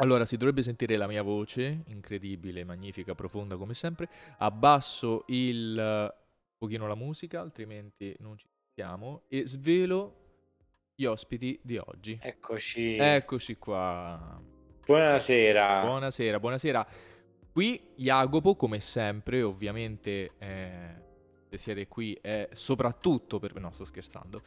Allora, si dovrebbe sentire la mia voce, incredibile, magnifica, profonda come sempre. Abbasso un pochino la musica, altrimenti non ci sentiamo. E svelo gli ospiti di oggi. Eccoci. Eccoci qua. Buonasera. Buonasera, buonasera. Qui Jacopo, come sempre, ovviamente, se siete qui, è soprattutto per... No, sto scherzando.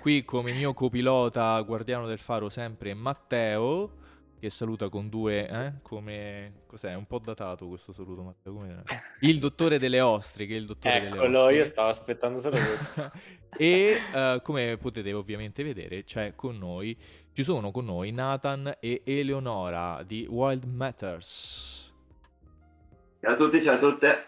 Qui come mio copilota, guardiano del faro, sempre Matteo... che saluta con due, come... Cos'è? Un po' datato questo saluto, Matteo, come... Il dottore delle ostriche, il dottore delle ostriche. Eccolo, io stavo aspettando solo questo. E come potete ovviamente vedere, c'è con noi, ci sono con noi Nathan e Eleonora di Wild Matters. Ciao a tutti, ciao a tutte.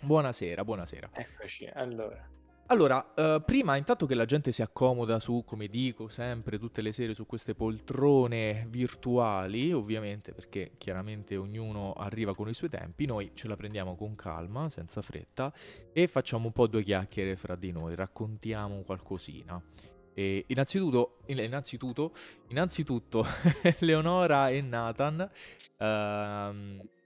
Buonasera, buonasera. Eccoci, allora... Allora, prima intanto che la gente si accomoda su, come dico sempre, tutte le sere su queste poltrone virtuali, ovviamente, perché chiaramente ognuno arriva con i suoi tempi, noi ce la prendiamo con calma, senza fretta, e facciamo un po' due chiacchiere fra di noi, raccontiamo qualcosina. E innanzitutto Eleonora e Nathan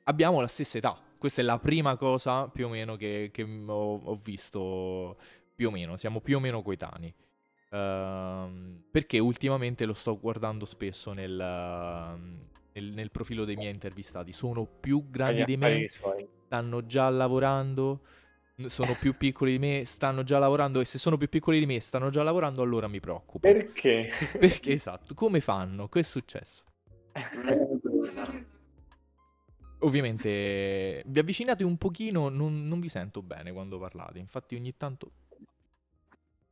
abbiamo la stessa età, questa è la prima cosa più o meno che ho visto... Più o meno, siamo più o meno coetanei. Perché ultimamente lo sto guardando spesso nel profilo dei miei intervistati. Sono più grandi di me, stanno già lavorando, sono più piccoli di me, stanno già lavorando, e se sono più piccoli di me e stanno già lavorando, allora mi preoccupo. Perché? Perché, esatto, come fanno? Che è successo? Ovviamente vi avvicinate un pochino, non vi sento bene quando parlate, infatti ogni tanto...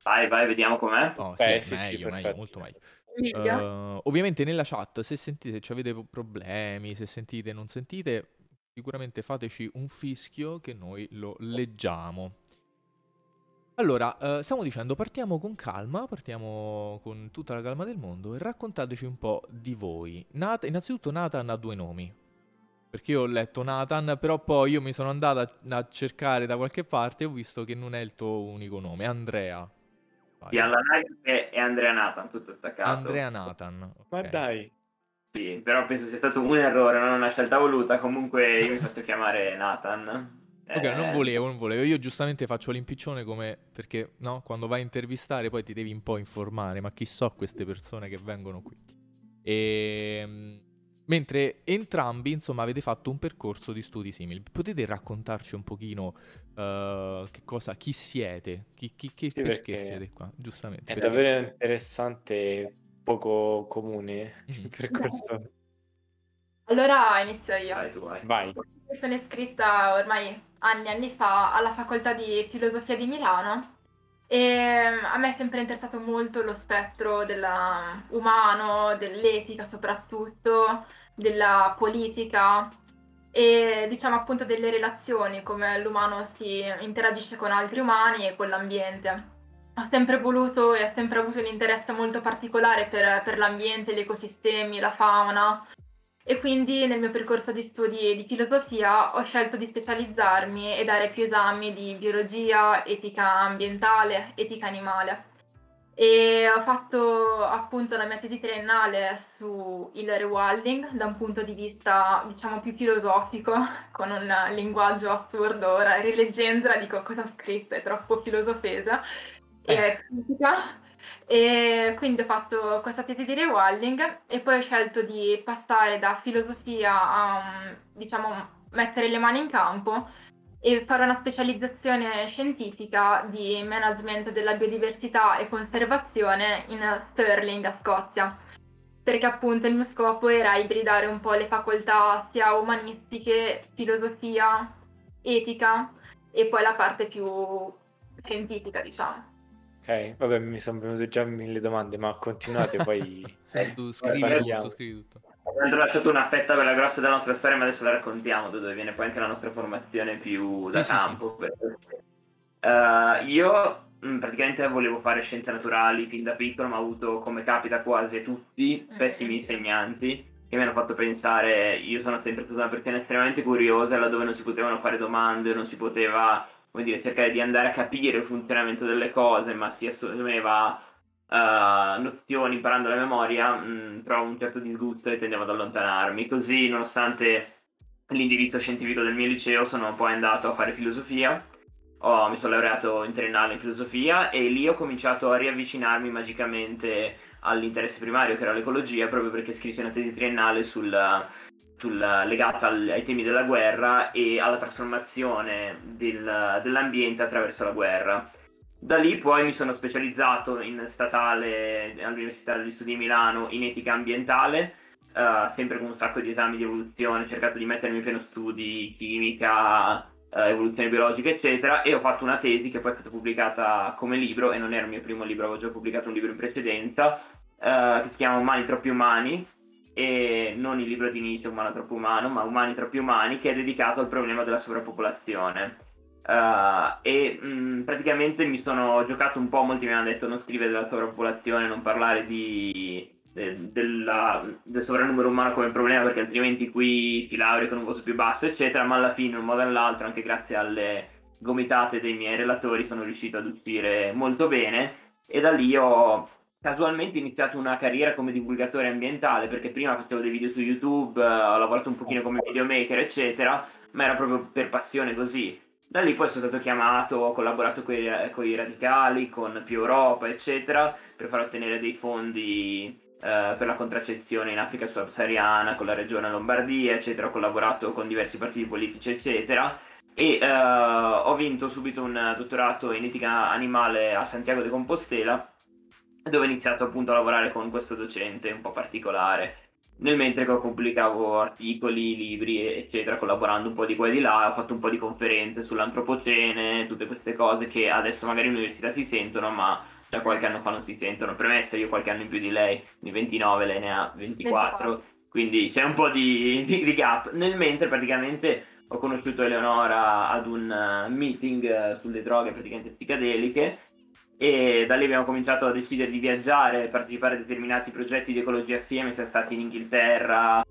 Vai, vediamo com'è. Oh, sì, meglio, molto meglio. Ovviamente nella chat, se sentite, cioè avete problemi, se sentite, non sentite, sicuramente fateci un fischio che noi lo leggiamo. Allora, stiamo dicendo, partiamo con calma, partiamo con tutta la calma del mondo e raccontateci un po' di voi. Innanzitutto Nathan ha due nomi, perché io ho letto Nathan, però poi io mi sono andata a cercare da qualche parte e ho visto che non è il tuo unico nome, è Andrea. Sì, alla live è Andrea Nathan, tutto attaccato. Andrea Nathan. Okay. Ma dai. Sì, però penso sia stato un errore, non una scelta voluta. Comunque io mi faccio chiamare Nathan. Ok, non volevo. Io giustamente faccio l'impiccione come... Perché, no? Quando vai a intervistare poi ti devi un po' informare. Ma chi so queste persone che vengono qui? Mentre entrambi, insomma, avete fatto un percorso di studi simili. Potete raccontarci un pochino chi siete? Sì, perché siete qua? Giustamente. È davvero interessante, poco comune il percorso. Beh. Allora inizio io. Vai. Io sono iscritta ormai anni fa alla Facoltà di Filosofia di Milano e a me è sempre interessato molto lo spettro dell'umano, dell'etica soprattutto, della politica e diciamo appunto delle relazioni, come l'umano si interagisce con altri umani e con l'ambiente. Ho sempre voluto e ho sempre avuto un interesse molto particolare per l'ambiente, gli ecosistemi, la fauna, e quindi nel mio percorso di studi di filosofia ho scelto di specializzarmi e dare più esami di biologia, etica ambientale, etica animale. e ho fatto appunto la mia tesi triennale su il rewilding da un punto di vista diciamo più filosofico, con un linguaggio assurdo. Ora rileggendola dico cosa ho scritto, è troppo filosofesa e critica. E quindi ho fatto questa tesi di rewilding e poi ho scelto di passare da filosofia a diciamo mettere le mani in campo e fare una specializzazione scientifica di management della biodiversità e conservazione in Stirling, a Scozia, perché appunto il mio scopo era ibridare un po' le facoltà sia umanistiche, filosofia, etica e poi la parte più scientifica, diciamo. Ok, vabbè, mi sono venute già mille domande, ma continuate poi. Scrivi tutto. Abbiamo lasciato una fetta bella grossa della nostra storia, ma adesso la raccontiamo, dove viene poi anche la nostra formazione più da campo. Sì. Io praticamente volevo fare scienze naturali fin da piccolo, ma ho avuto, come capita quasi a tutti, pessimi insegnanti che mi hanno fatto pensare. Io sono sempre stata una persona estremamente curiosa, laddove non si potevano fare domande, non si poteva, come dire, cercare di andare a capire il funzionamento delle cose, ma si assumeva nozioni imparando la memoria. Trovo un certo disgusto e tendevo ad allontanarmi. Così, nonostante l'indirizzo scientifico del mio liceo, sono poi andato a fare filosofia. Mi sono laureato in triennale in filosofia e lì ho cominciato a riavvicinarmi magicamente all'interesse primario, che era l'ecologia, proprio perché scrissi una tesi triennale legata ai temi della guerra e alla trasformazione dell'ambiente attraverso la guerra. Da lì poi mi sono specializzato in statale all'Università degli Studi di Milano in etica ambientale, sempre con un sacco di esami di evoluzione. Ho cercato di mettermi in pieno studi chimica, evoluzione biologica eccetera, e ho fatto una tesi che poi è stata pubblicata come libro, e non era il mio primo libro, avevo già pubblicato un libro in precedenza che si chiama Umani troppi umani, e non il libro di Nietzsche Umano troppo umano, ma Umani troppi umani, che è dedicato al problema della sovrappopolazione. Praticamente mi sono giocato un po', molti mi hanno detto non scrivere della sovrappopolazione, non parlare del sovrannumero umano come problema, perché altrimenti qui ti lauri con un voto più basso eccetera, ma alla fine in un modo o nell'altro, anche grazie alle gomitate dei miei relatori, sono riuscito ad uscire molto bene, e da lì ho casualmente ho iniziato una carriera come divulgatore ambientale, perché prima facevo dei video su YouTube, ho lavorato un pochino come videomaker eccetera, ma era proprio per passione così. Da lì poi sono stato chiamato, ho collaborato con i Radicali, con Più Europa eccetera, per far ottenere dei fondi per la contraccezione in Africa subsahariana, con la Regione Lombardia eccetera. Ho collaborato con diversi partiti politici eccetera, e ho vinto subito un dottorato in etica animale a Santiago de Compostela, dove ho iniziato appunto a lavorare con questo docente un po' particolare, nel mentre che pubblicavo articoli, libri eccetera, collaborando un po' di qua e di là. Ho fatto un po' di conferenze sull'antropocene, tutte queste cose che adesso magari in università si sentono, ma da qualche anno fa non si sentono. Premesso, io qualche anno in più di lei, di 29, lei ne ha 24, quindi c'è un po' di gap. Nel mentre praticamente ho conosciuto Eleonora ad un meeting sulle droghe praticamente psichedeliche, e da lì abbiamo cominciato a decidere di viaggiare, partecipare a determinati progetti di ecologia assieme. Siamo stati in Inghilterra,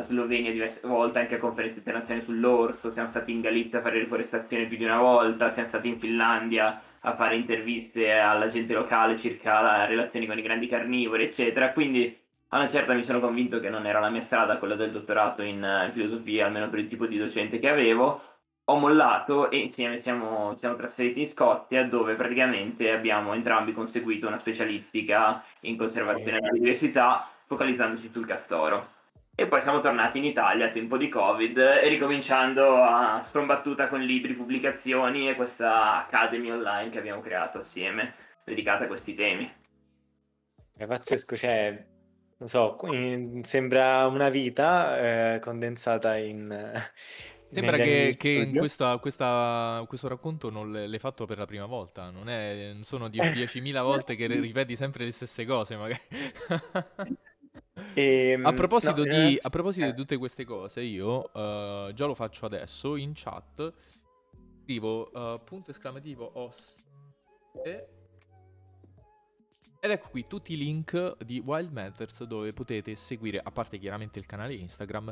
Slovenia diverse volte, anche a conferenze internazionali sull'orso. Siamo stati in Galizia a fare riforestazione più di una volta. Siamo stati in Finlandia a fare interviste alla gente locale circa la relazione con i grandi carnivori eccetera. Quindi a una certa mi sono convinto che non era la mia strada quella del dottorato in filosofia, almeno per il tipo di docente che avevo. Ho mollato e insieme siamo trasferiti in Scozia, dove praticamente abbiamo entrambi conseguito una specialistica in conservazione della biodiversità, focalizzandoci sul castoro. E poi siamo tornati in Italia a tempo di Covid, e ricominciando a sprombattuta con libri, pubblicazioni e questa Academy online che abbiamo creato assieme, dedicata a questi temi. È pazzesco, cioè, non so, sembra una vita condensata in... Sembra che in questo racconto non l'hai fatto per la prima volta, non sono 10.000 volte che ripeti sempre le stesse cose magari. A proposito di tutte queste cose, io già lo faccio adesso, in chat scrivo punto esclamativo os Ed ecco qui tutti i link di Wild Matters, dove potete seguire, a parte chiaramente il canale Instagram,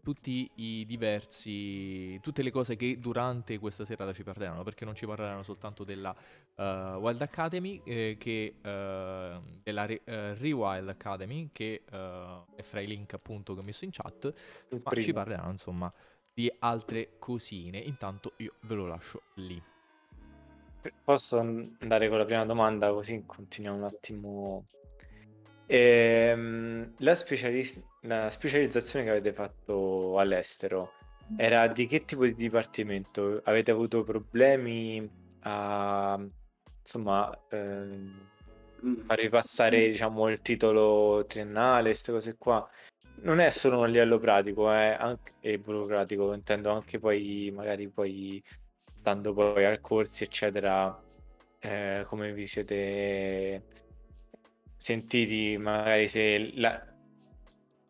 tutti i diversi, tutte le cose che durante questa serata ci parleranno, perché non ci parleranno soltanto della Wild Academy, della Rewild Academy, che è fra i link appunto che ho messo in chat, ma ci parleranno insomma di altre cosine. Intanto io ve lo lascio lì. Posso andare con la prima domanda, così continuiamo un attimo. La specializzazione che avete fatto all'estero era di che tipo di dipartimento? Avete avuto problemi a, insomma, farvi passare, diciamo, il titolo triennale, queste cose qua? Non è solo a livello pratico, anche, e burocratico, intendo anche poi magari poi stando poi al corsi eccetera, come vi siete sentiti, magari se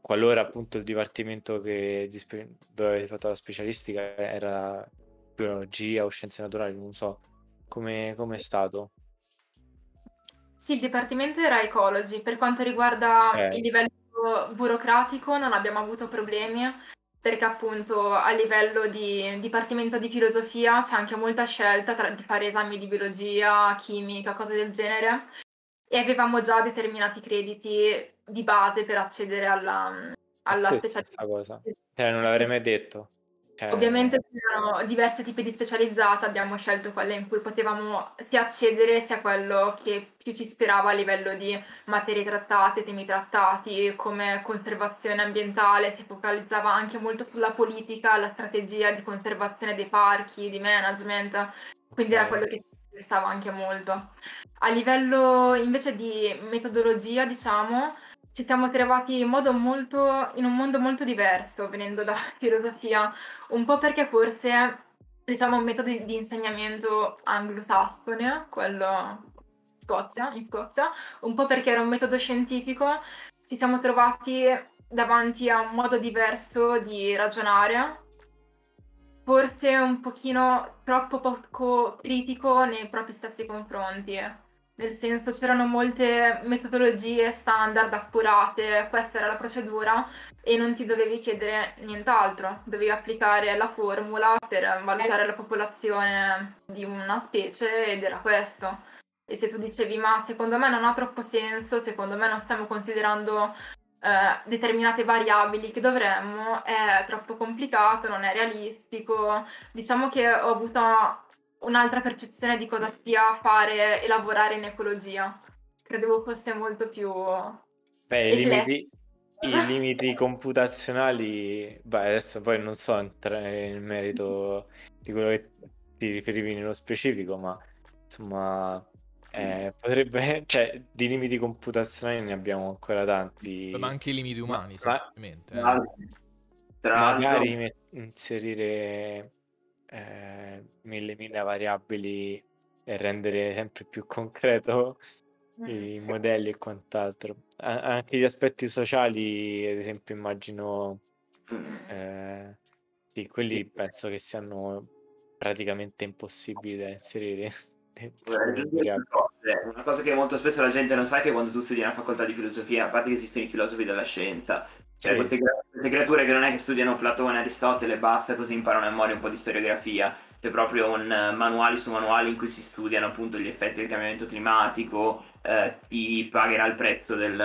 qualora appunto il dipartimento che dove avete fatto la specialistica era biologia o scienze naturali, non so come è stato. Sì, il dipartimento era ecology. Per quanto riguarda il livello burocratico non abbiamo avuto problemi, perché appunto a livello di dipartimento di filosofia c'è anche molta scelta tra di fare esami di biologia, chimica, cose del genere, e avevamo già determinati crediti di base per accedere alla specializzata. Cosa. Non l'avrei mai detto. Ovviamente c'erano diversi tipi di specializzata, abbiamo scelto quella in cui potevamo sia accedere sia quello che più ci ispirava a livello di materie trattate, temi trattati, come conservazione ambientale. Si focalizzava anche molto sulla politica, la strategia di conservazione dei parchi, di management, quindi era quello che ci interessava anche molto. A livello invece di metodologia, diciamo, ci siamo trovati in un mondo molto diverso, venendo da filosofia, un po' perché forse, diciamo, un metodo di insegnamento anglosassone, quello in Scozia, un po' perché era un metodo scientifico, ci siamo trovati davanti a un modo diverso di ragionare, forse un pochino troppo poco critico nei propri stessi confronti. Nel senso, c'erano molte metodologie standard appurate, questa era la procedura e non ti dovevi chiedere nient'altro, dovevi applicare la formula per valutare la popolazione di una specie ed era questo. E se tu dicevi ma secondo me non ha troppo senso, secondo me non stiamo considerando determinate variabili che dovremmo, è troppo complicato, non è realistico, diciamo che ho avuto un'altra percezione di cosa sia fare e lavorare in ecologia. Credevo fosse molto più... Beh, i limiti computazionali... Beh, adesso poi non so entrare nel merito di quello che ti riferivi nello specifico, ma insomma potrebbe... Cioè, di limiti computazionali ne abbiamo ancora tanti. Ma anche i limiti umani, sicuramente. Magari inserire... mille variabili e rendere sempre più concreto i modelli e quant'altro. Anche gli aspetti sociali, ad esempio, immagino sì, quelli penso che siano praticamente impossibili da inserire. Una cosa che molto spesso la gente non sa è che quando tu studi nella facoltà di filosofia, a parte che esistono i filosofi della scienza, cioè queste creature che non è che studiano Platone, Aristotele e basta, così imparano a memoria un po' di storiografia, c'è proprio un manuale su manuale in cui si studiano appunto gli effetti del cambiamento climatico, chi pagherà il prezzo del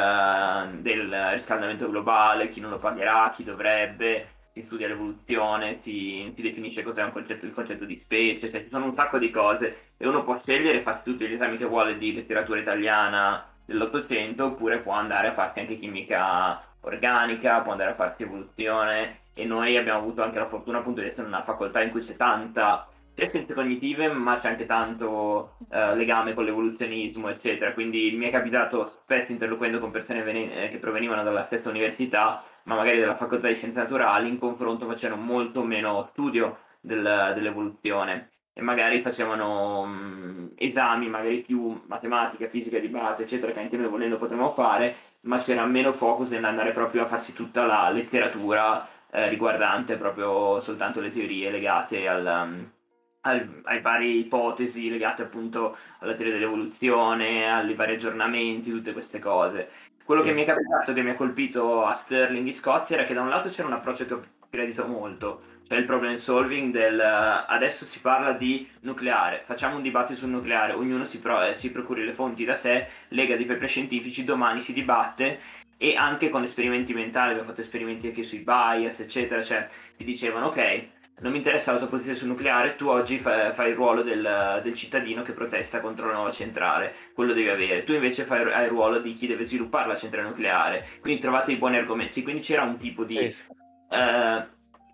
riscaldamento globale, chi non lo pagherà, chi dovrebbe, si studia l'evoluzione, si definisce cos'è il concetto di specie, cioè ci sono un sacco di cose e uno può scegliere e farsi tutti gli esami che vuole di letteratura italiana dell'Ottocento, oppure può andare a farsi anche chimica organica, può andare a farsi evoluzione, e noi abbiamo avuto anche la fortuna appunto di essere in una facoltà in cui c'è tanta scienze cognitive, ma c'è anche tanto legame con l'evoluzionismo eccetera, quindi mi è capitato spesso, interloquendo con persone che provenivano dalla stessa università ma magari dalla facoltà di scienze naturali, in confronto facevano molto meno studio dell'evoluzione e magari facevano esami magari più matematica, fisica di base eccetera, che anche noi volendo potremmo fare, ma c'era meno focus nell'andare proprio a farsi tutta la letteratura riguardante proprio soltanto le teorie legate al, ai vari ipotesi legate appunto alla teoria dell'evoluzione, ai vari aggiornamenti, tutte queste cose. Quello che mi è capitato, che mi ha colpito a Stirling in Scozia, era che da un lato c'era un approccio che ho gradito molto, cioè il problem solving del adesso si parla di nucleare, facciamo un dibattito sul nucleare, ognuno si procuri le fonti da sé, lega dei paper scientifici, domani si dibatte. E anche con esperimenti mentali, abbiamo fatto esperimenti anche sui bias, eccetera, cioè ti dicevano ok, non mi interessa la tua posizione sul nucleare, tu oggi fai il ruolo del cittadino che protesta contro la nuova centrale, quello devi avere, tu invece hai il ruolo di chi deve sviluppare la centrale nucleare, quindi trovate i buoni argomenti, quindi c'era un tipo di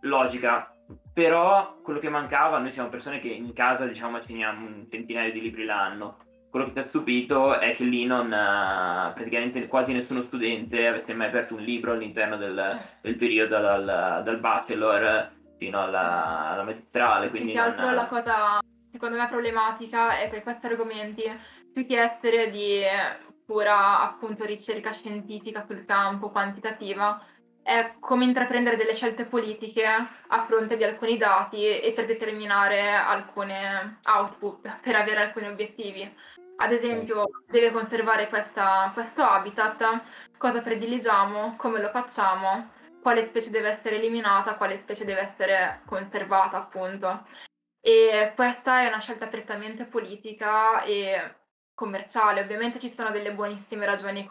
logica, però quello che mancava, noi siamo persone che in casa diciamo maciniamo un centinaio di libri l'anno, quello che ti ha stupito è che lì non praticamente quasi nessuno studente avesse mai aperto un libro all'interno del periodo dal bachelor fino alla magistrale. Quindi più che altro la cosa secondo me problematica è che questi argomenti, più che essere di pura appunto ricerca scientifica sul campo quantitativa, è come intraprendere delle scelte politiche a fronte di alcuni dati e per determinare alcune output, per avere alcuni obiettivi. Ad esempio, deve conservare questo habitat, cosa prediligiamo, come lo facciamo, quale specie deve essere eliminata, quale specie deve essere conservata, appunto. E questa è una scelta prettamente politica e commerciale. Ovviamente ci sono delle buonissime ragioni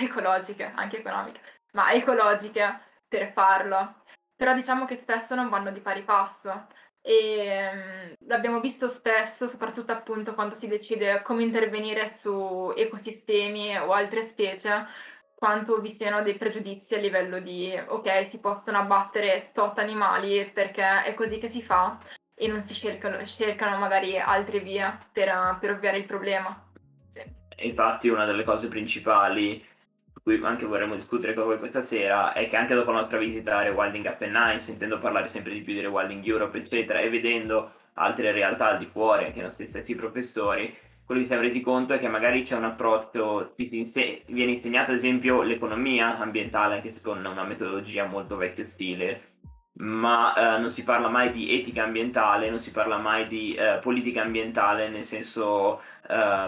ecologiche, anche economiche, ma ecologiche per farlo. Però diciamo che spesso non vanno di pari passo. E l'abbiamo visto spesso, soprattutto appunto quando si decide come intervenire su ecosistemi o altre specie, quanto vi siano dei pregiudizi a livello di ok, si possono abbattere tot animali perché è così che si fa e non si cercano magari altre vie per ovviare il problema. Sì. Infatti una delle cose principali su cui anche vorremmo discutere con voi questa sera è che anche dopo la nostra visita a Rewilding Appennines, sentendo parlare sempre di più di Rewilding Europe eccetera e vedendo altre realtà al di fuori, anche i nostri stessi professori, quello che siamo resi conto è che magari c'è un approccio, viene insegnata ad esempio l'economia ambientale anche secondo una metodologia molto vecchio stile, ma non si parla mai di etica ambientale, non si parla mai di politica ambientale nel senso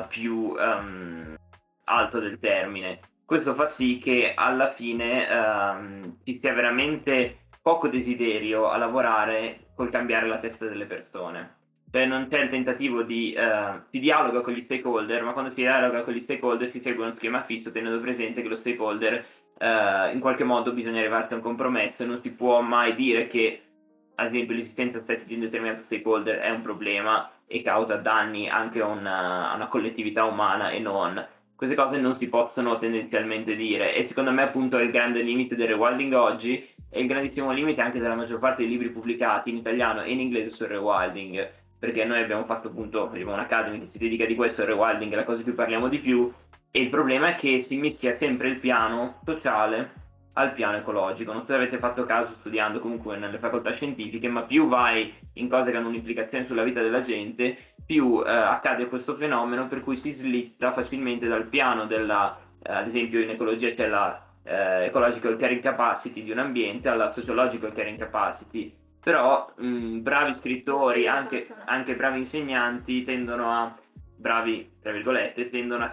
più alto del termine. Questo fa sì che alla fine ci sia veramente poco desiderio a lavorare col cambiare la testa delle persone. Cioè non c'è il tentativo di si dialoga con gli stakeholder, ma quando si dialoga con gli stakeholder si segue uno schema fisso tenendo presente che lo stakeholder in qualche modo bisogna arrivarsi a un compromesso e non si può mai dire che ad esempio l'esistenza stessa di un determinato stakeholder è un problema e causa danni anche a una collettività umana e non. Queste cose non si possono tendenzialmente dire e secondo me appunto è il grande limite del rewilding oggi e il grandissimo limite anche della maggior parte dei libri pubblicati in italiano e in inglese sul rewilding. Perché noi abbiamo fatto appunto un'Academy che si dedica di questo, il rewilding, è la cosa di cui parliamo di più, e il problema è che si mischia sempre il piano sociale al piano ecologico. Non so se avete fatto caso studiando comunque nelle facoltà scientifiche, ma più vai in cose che hanno un'implicazione sulla vita della gente, più accade questo fenomeno per cui si slitta facilmente dal piano della, ad esempio in ecologia c'è la ecological caring capacity di un ambiente alla sociological caring capacity. Però bravi scrittori, anche bravi insegnanti tendono a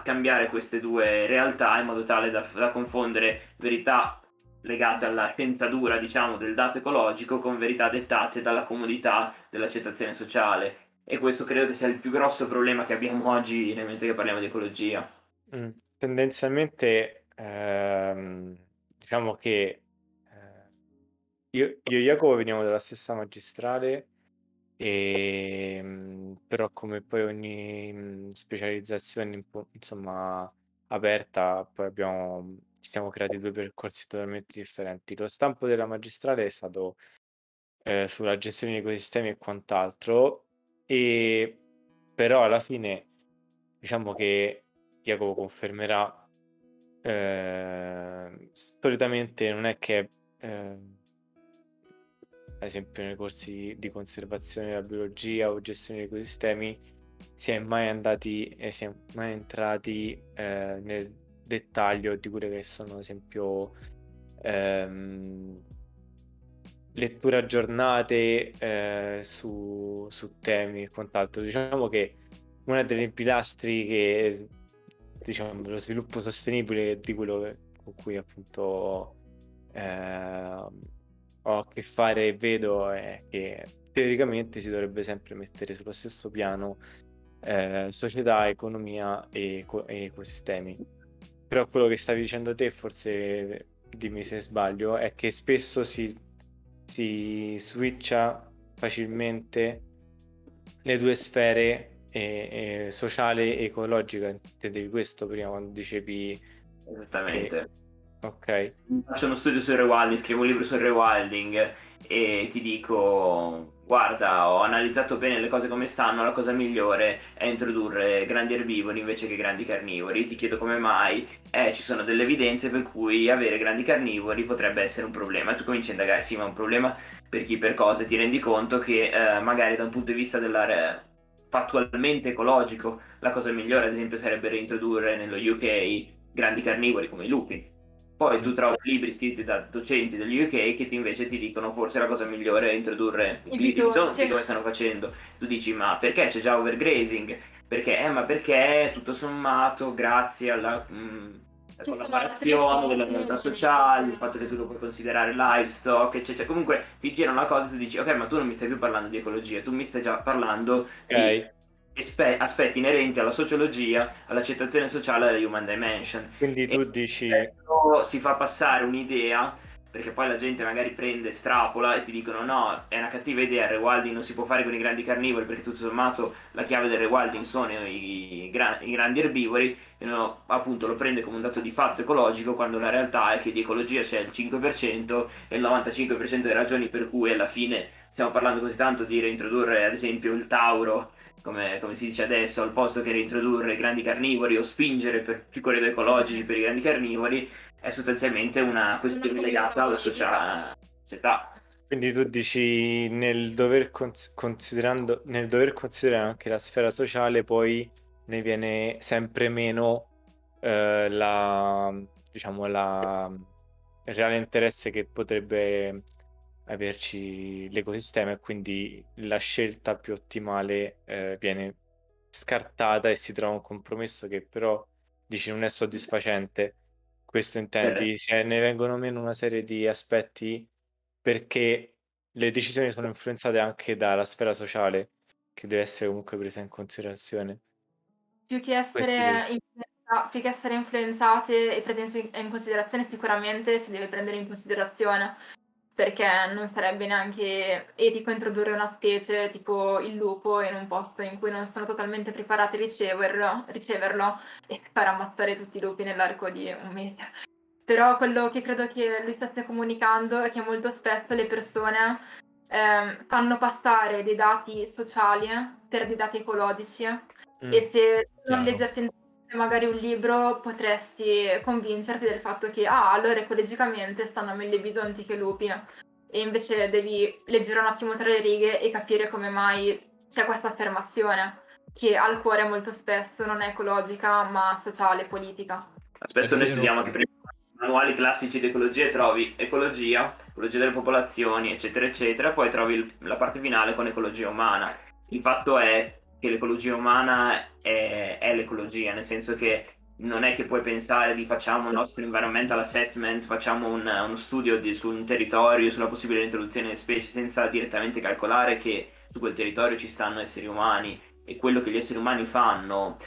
scambiare queste due realtà in modo tale da confondere verità legate alla scienza dura, diciamo, del dato ecologico con verità dettate dalla comodità dell'accettazione sociale. E questo credo che sia il più grosso problema che abbiamo oggi nel momento che parliamo di ecologia. Tendenzialmente, diciamo che io e Jacopo veniamo dalla stessa magistrale, e però come poi ogni specializzazione insomma aperta poi ci siamo creati due percorsi totalmente differenti. Lo stampo della magistrale è stato sulla gestione degli ecosistemi e quant'altro, e però alla fine diciamo che Jacopo confermerà solitamente non è che ad esempio nei corsi di conservazione della biologia o gestione degli ecosistemi si è mai entrati nel dettaglio di quelle che sono ad esempio letture aggiornate su temi e quant'altro. Diciamo che una delle pilastri che, diciamo, lo sviluppo sostenibile, di quello con cui appunto ho a che fare e vedo, è che teoricamente si dovrebbe sempre mettere sullo stesso piano società, economia e ecosistemi. Però quello che stavi dicendo te, forse dimmi se sbaglio, è che spesso si switcha facilmente le due sfere, sociale e ecologica. Intendevi questo prima quando dicevi? Esattamente. Ok. Faccio uno studio sul rewilding, scrivo un libro sul rewilding e ti dico: guarda, ho analizzato bene le cose come stanno, la cosa migliore è introdurre grandi erbivori invece che grandi carnivori. Ti chiedo come mai? Ci sono delle evidenze per cui avere grandi carnivori potrebbe essere un problema. Tu cominci a indagare, sì, ma è un problema per chi, per cosa, ti rendi conto che magari da un punto di vista fattualmente ecologico la cosa migliore, ad esempio, sarebbe reintrodurre nello UK grandi carnivori come i lupi. Poi tu trovi libri scritti da docenti degli UK che invece ti dicono: forse la cosa migliore è introdurre i bisonti, come stanno facendo. Tu dici: ma perché c'è già overgrazing? Perché? Ma perché tutto sommato, grazie alla collaborazione della comunità sociale, il fatto che tu lo puoi considerare livestock, eccetera. Comunque ti girano la cosa e tu dici: ok, ma tu non mi stai più parlando di ecologia, tu mi stai già parlando di aspetti inerenti alla sociologia, all'accettazione sociale, alla human dimension. Quindi tu dici, si fa passare un'idea, perché poi la gente magari prende, strapola e ti dicono: no, è una cattiva idea, il rewilding non si può fare con i grandi carnivori perché tutto sommato la chiave del rewilding sono i grandi erbivori, e uno, appunto, lo prende come un dato di fatto ecologico, quando la realtà è che di ecologia c'è il 5% e il 95% delle ragioni per cui alla fine stiamo parlando così tanto di reintrodurre, ad esempio, il tauro, come si dice adesso, al posto che reintrodurre i grandi carnivori o spingere per più corridoi ecologici per i grandi carnivori, è sostanzialmente una questione legata alla società. Quindi tu dici, nel dover considerare anche la sfera sociale, poi ne viene sempre meno il reale interesse che potrebbe averci l'ecosistema, e quindi la scelta più ottimale viene scartata e si trova un compromesso che però, dici, non è soddisfacente. Questo intendi? Se ne vengono meno una serie di aspetti perché le decisioni sono influenzate anche dalla sfera sociale, che deve essere comunque presa in considerazione. Più che essere influenzate e prese in considerazione, sicuramente si deve prendere in considerazione, perché non sarebbe neanche etico introdurre una specie tipo il lupo in un posto in cui non sono totalmente preparati a riceverlo e far ammazzare tutti i lupi nell'arco di un mese. Però quello che credo che lui stesse comunicando è che molto spesso le persone fanno passare dei dati sociali per dei dati ecologici, e se non leggi attentamente magari un libro potresti convincerti del fatto che allora ecologicamente stanno meglio i bisonti che i lupi, e invece devi leggere un attimo tra le righe e capire come mai c'è questa affermazione che al cuore molto spesso non è ecologica ma sociale e politica. Spesso noi studiamo che per i manuali classici di ecologia trovi ecologia delle popolazioni, eccetera eccetera, poi trovi la parte finale con ecologia umana. Il fatto è che l'ecologia umana è l'ecologia, nel senso che non è che puoi pensare di facciamo il nostro environmental assessment, facciamo uno studio su un territorio, sulla possibile introduzione di specie, senza direttamente calcolare che su quel territorio ci stanno esseri umani, e quello che gli esseri umani fanno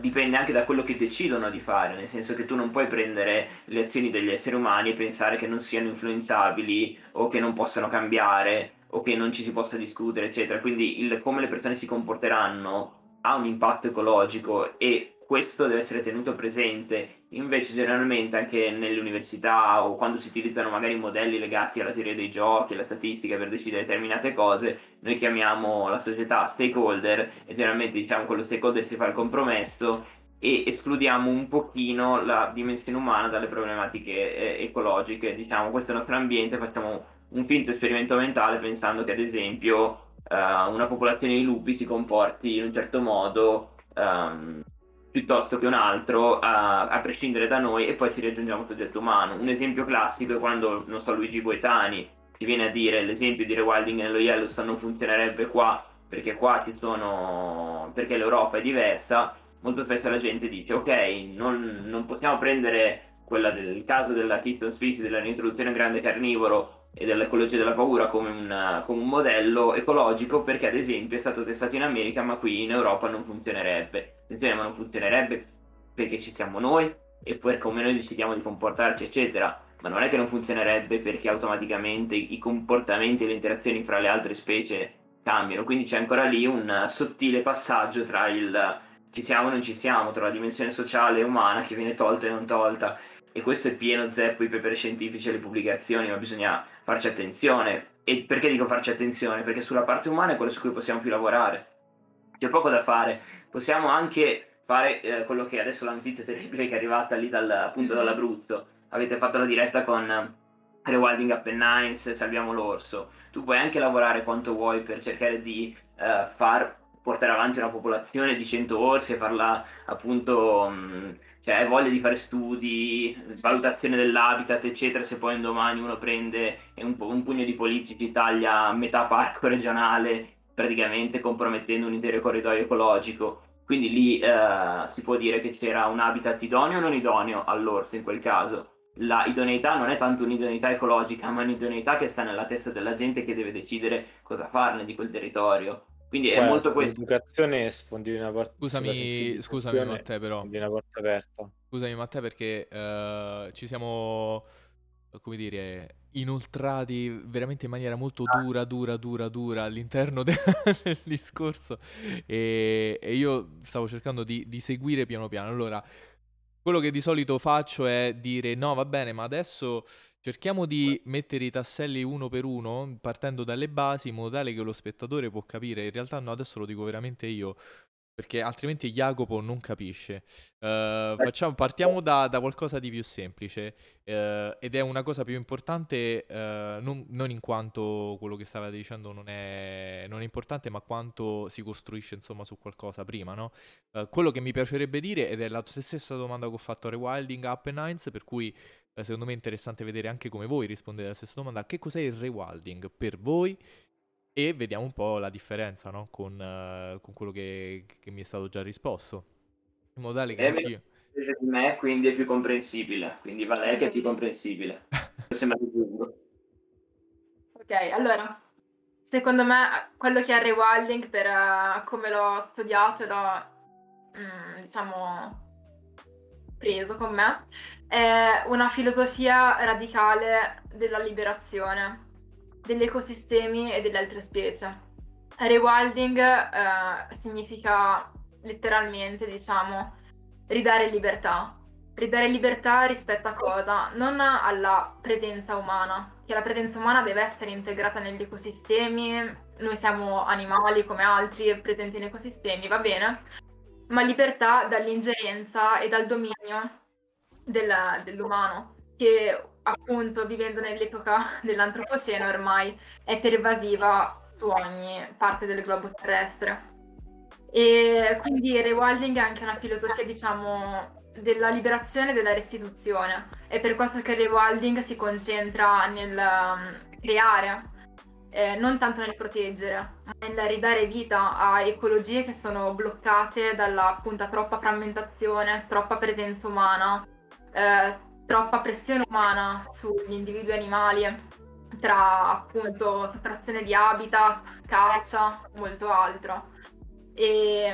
dipende anche da quello che decidono di fare, nel senso che tu non puoi prendere le azioni degli esseri umani e pensare che non siano influenzabili o che non possano cambiare o che non ci si possa discutere, eccetera. Quindi come le persone si comporteranno ha un impatto ecologico, e questo deve essere tenuto presente. Invece generalmente anche nelle università, o quando si utilizzano magari modelli legati alla teoria dei giochi, alla statistica per decidere determinate cose, noi chiamiamo la società stakeholder, e generalmente diciamo con lo stakeholder si fa il compromesso e escludiamo un pochino la dimensione umana dalle problematiche ecologiche. Diciamo, questo è il nostro ambiente, facciamo un finto esperimento mentale pensando che, ad esempio, una popolazione di lupi si comporti in un certo modo piuttosto che un altro, a prescindere da noi, e poi ci raggiungiamo un soggetto umano. Un esempio classico è quando, non so, Luigi Boitani ti viene a dire l'esempio di rewilding nello Yellowstone non funzionerebbe qua perché qua ci sono, perché l'Europa è diversa, molto spesso la gente dice ok, non possiamo prendere quella del caso della keystone species, della reintroduzione al grande carnivoro e dell'ecologia della paura come un modello ecologico perché ad esempio è stato testato in America ma qui in Europa non funzionerebbe. Attenzione, ma non funzionerebbe perché ci siamo noi e per come noi decidiamo di comportarci eccetera, ma non è che non funzionerebbe perché automaticamente i comportamenti e le interazioni fra le altre specie cambiano, quindi c'è ancora lì un sottile passaggio tra il ci siamo o non ci siamo, tra la dimensione sociale e umana che viene tolta e non tolta. E questo è pieno zeppo di paperi scientifici e le pubblicazioni, ma bisogna farci attenzione. E perché dico farci attenzione? Perché sulla parte umana è quello su cui possiamo più lavorare, c'è poco da fare. Possiamo anche fare quello che adesso la notizia terribile che è arrivata lì appunto dall'Abruzzo, avete fatto la diretta con Rewilding Appennines, Salviamo l'Orso. Tu puoi anche lavorare quanto vuoi per cercare di portare avanti una popolazione di 100 orsi e farla appunto cioè voglia di fare studi, valutazione dell'habitat eccetera, se poi un domani uno prende un pugno di politici, taglia metà parco regionale praticamente compromettendo un intero corridoio ecologico, quindi lì si può dire che c'era un habitat idoneo o non idoneo all'orso. In quel caso la idoneità non è tanto un'idoneità ecologica ma un'idoneità che sta nella testa della gente che deve decidere cosa farne di quel territorio. Quindi è molto questo. L'educazione sfondi una porta aperta. Scusami Matteo, però. Una porta aperta. Scusami Matteo, perché ci siamo, come dire, inoltrati veramente in maniera molto dura all'interno del discorso. E io stavo cercando di seguire piano piano. Allora, quello che di solito faccio è dire no, va bene, ma adesso cerchiamo di mettere i tasselli uno per uno partendo dalle basi in modo tale che lo spettatore può capire. In realtà no, adesso lo dico veramente io perché altrimenti Jacopo non capisce. Partiamo da qualcosa di più semplice ed è una cosa più importante non in quanto quello che stava dicendo non è importante, ma quanto si costruisce insomma su qualcosa prima, no? Quello che mi piacerebbe dire, ed è la stessa domanda che ho fatto a Rewilding Appennines, per cui secondo me è interessante vedere anche come voi rispondete alla stessa domanda: che cos'è il rewilding per voi? E vediamo un po' la differenza, no? Con quello che mi è stato già risposto, in modo tale che anch'io di me, quindi è più comprensibile, quindi vale che è più comprensibile. Sembra più lungo. Ok, allora secondo me quello che è il rewilding, per come l'ho studiato e l'ho diciamo preso con me, è una filosofia radicale della liberazione degli ecosistemi e delle altre specie. Rewilding significa letteralmente, diciamo, ridare libertà. Ridare libertà rispetto a cosa? Non alla presenza umana, che la presenza umana deve essere integrata negli ecosistemi. Noi siamo animali come altri presenti in ecosistemi, va bene, ma libertà dall'ingerenza e dal dominio dell'umano, che appunto vivendo nell'epoca dell'antropocene ormai è pervasiva su ogni parte del globo terrestre. E quindi il rewilding è anche una filosofia, diciamo, della liberazione e della restituzione. È per questo che il rewilding si concentra nel creare, non tanto nel proteggere, ma nel ridare vita a ecologie che sono bloccate dalla appunto troppa frammentazione, troppa presenza umana, troppa pressione umana sugli individui animali, tra appunto sottrazione di habitat, caccia, molto altro. E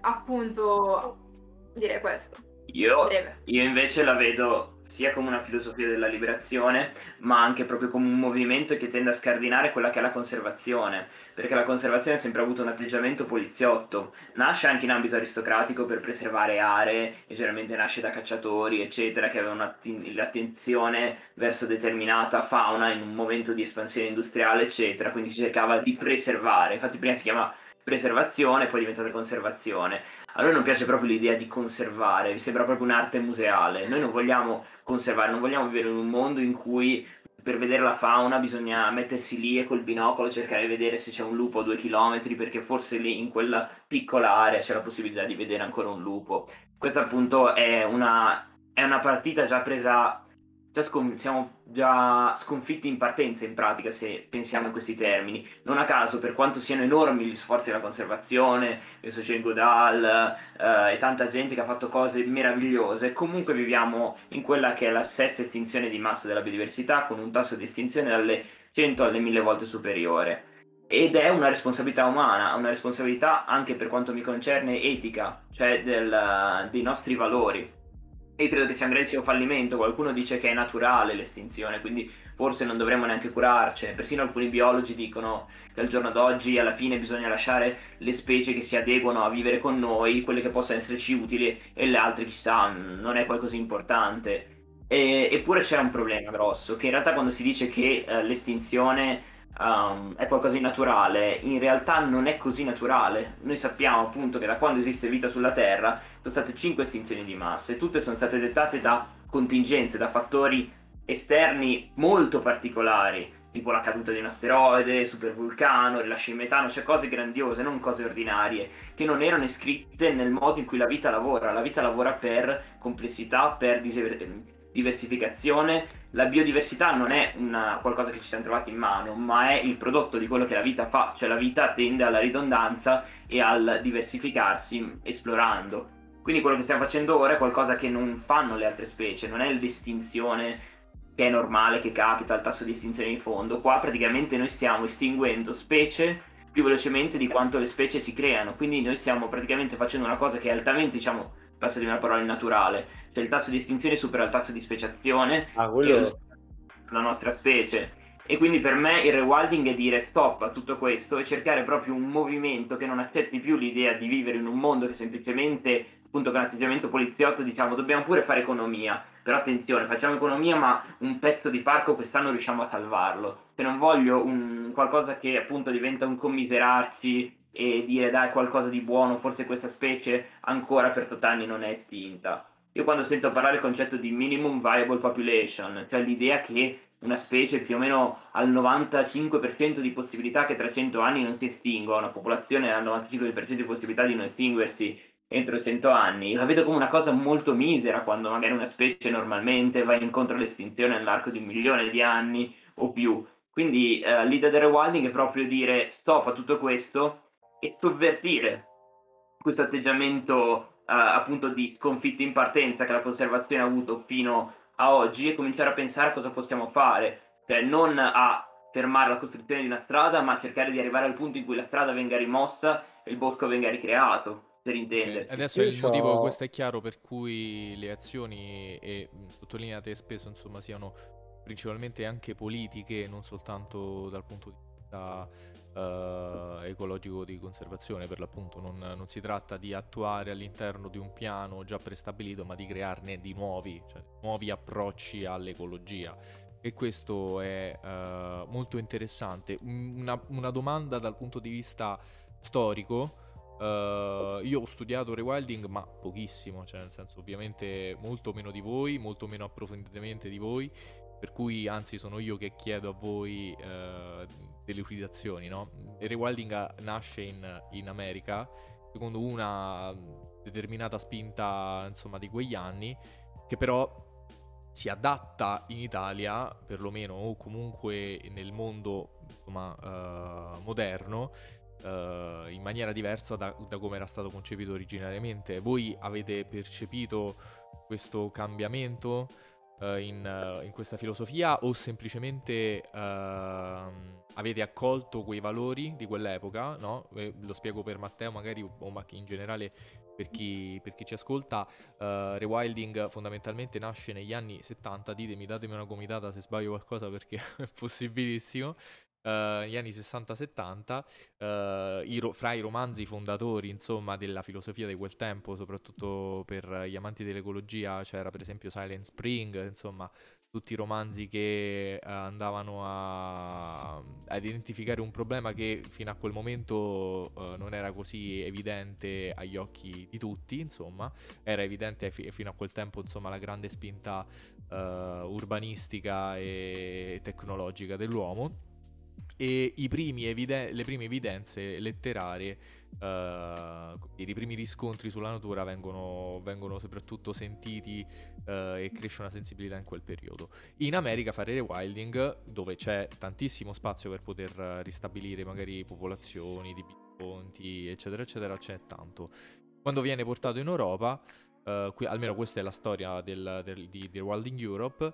appunto direi questo. Io invece la vedo sia come una filosofia della liberazione, ma anche proprio come un movimento che tende a scardinare quella che è la conservazione, perché la conservazione ha sempre avuto un atteggiamento poliziotto. Nasce anche in ambito aristocratico per preservare aree, e generalmente nasce da cacciatori eccetera che avevano l'attenzione verso determinata fauna in un momento di espansione industriale eccetera, quindi si cercava di preservare. Infatti prima si chiamava preservazione, poi è diventata conservazione. A noi non piace proprio l'idea di conservare, mi sembra proprio un'arte museale. Noi non vogliamo conservare, non vogliamo vivere in un mondo in cui per vedere la fauna bisogna mettersi lì e col binocolo cercare di vedere se c'è un lupo a 2 chilometri, perché forse lì in quella piccola area c'è la possibilità di vedere ancora un lupo. Questa appunto è una partita già presa siamo già sconfitti in partenza, in pratica, se pensiamo in questi termini. Non a caso, per quanto siano enormi gli sforzi della conservazione, il Sochen Godal e tanta gente che ha fatto cose meravigliose, comunque viviamo in quella che è la sesta estinzione di massa della biodiversità, con un tasso di estinzione dalle 100 alle 1000 volte superiore. Ed è una responsabilità umana, una responsabilità anche per quanto mi concerne etica, cioè dei nostri valori. Io credo che sia un grandissimo fallimento. Qualcuno dice che è naturale l'estinzione, quindi forse non dovremmo neanche curarcene. Persino alcuni biologi dicono che al giorno d'oggi alla fine bisogna lasciare le specie che si adeguano a vivere con noi, quelle che possono esserci utili, e le altre chissà, non è qualcosa di importante. Eppure c'era un problema grosso, che in realtà quando si dice che l'estinzione è qualcosa di naturale, in realtà non è così naturale. Noi sappiamo appunto che da quando esiste vita sulla Terra sono state 5 estinzioni di massa, e tutte sono state dettate da contingenze, da fattori esterni molto particolari, tipo la caduta di un asteroide, supervulcano, rilascio di metano, cioè cose grandiose, non cose ordinarie, che non erano iscritte nel modo in cui la vita lavora. La vita lavora per complessità, per diversificazione. La biodiversità non è qualcosa che ci siamo trovati in mano, ma è il prodotto di quello che la vita fa, cioè la vita tende alla ridondanza e al diversificarsi esplorando. Quindi quello che stiamo facendo ora è qualcosa che non fanno le altre specie, non è l'estinzione che è normale, che capita, il tasso di estinzione di fondo. Qua praticamente noi stiamo estinguendo specie più velocemente di quanto le specie si creano, quindi noi stiamo praticamente facendo una cosa che è altamente, diciamo, passare una parola naturale, cioè il tasso di estinzione supera il tasso di speciazione la nostra specie. E quindi per me il rewilding è dire stop a tutto questo e cercare proprio un movimento che non accetti più l'idea di vivere in un mondo che semplicemente, appunto, con un atteggiamento poliziotto diciamo dobbiamo pure fare economia, però attenzione, facciamo economia ma un pezzo di parco quest'anno riusciamo a salvarlo. Se non voglio qualcosa che appunto diventa un commiserarci e dire dai, qualcosa di buono, forse questa specie ancora per 8 anni non è estinta. Io quando sento parlare il concetto di minimum viable population, cioè l'idea che una specie più o meno al 95% di possibilità che tra 100 anni non si estinga, una popolazione al 95% di possibilità di non estinguersi entro 100 anni, la vedo come una cosa molto misera, quando magari una specie normalmente va incontro all'estinzione nell'arco di 1 milione di anni o più. Quindi l'idea del rewilding è proprio dire stop a tutto questo e sovvertire questo atteggiamento appunto di sconfitta in partenza che la conservazione ha avuto fino a oggi, e cominciare a pensare a cosa possiamo fare, cioè non a fermare la costruzione di una strada, ma cercare di arrivare al punto in cui la strada venga rimossa e il bosco venga ricreato, per intendersi. Adesso è il motivo, questo è chiaro, per cui le azioni sottolineate spesso insomma siano principalmente anche politiche, non soltanto dal punto di vista ecologico di conservazione, per l'appunto non si tratta di attuare all'interno di un piano già prestabilito, ma di crearne di nuovi, cioè nuovi approcci all'ecologia, e questo è molto interessante. Una domanda dal punto di vista storico. Io ho studiato rewilding ma pochissimo, cioè nel senso ovviamente molto meno di voi, molto meno approfonditamente di voi, per cui anzi sono io che chiedo a voi delle lucidazioni, no? Il rewilding nasce in America secondo una determinata spinta insomma di quegli anni, che però si adatta in Italia perlomeno, o comunque nel mondo insomma moderno, in maniera diversa da come era stato concepito originariamente. Voi avete percepito questo cambiamento in questa filosofia, o semplicemente avete accolto quei valori di quell'epoca, no? Lo spiego per Matteo magari, o ma in generale per chi ci ascolta. Rewilding fondamentalmente nasce negli anni 70, datemi una gomitata se sbaglio qualcosa perché è possibilissimo. Negli anni 60-70 fra i romanzi fondatori insomma della filosofia di quel tempo, soprattutto per gli amanti dell'ecologia, c'era per esempio Silent Spring, insomma tutti i romanzi che andavano a identificare un problema che fino a quel momento non era così evidente agli occhi di tutti, insomma era evidente fino a quel tempo insomma la grande spinta urbanistica e tecnologica dell'uomo. e i primi le prime evidenze letterarie, i primi riscontri sulla natura vengono soprattutto sentiti, e cresce una sensibilità in quel periodo. In America fare rewilding, dove c'è tantissimo spazio per poter ristabilire magari popolazioni di bisonti, eccetera eccetera, c'è tanto. Quando viene portato in Europa, qui, almeno questa è la storia di Rewilding Europe,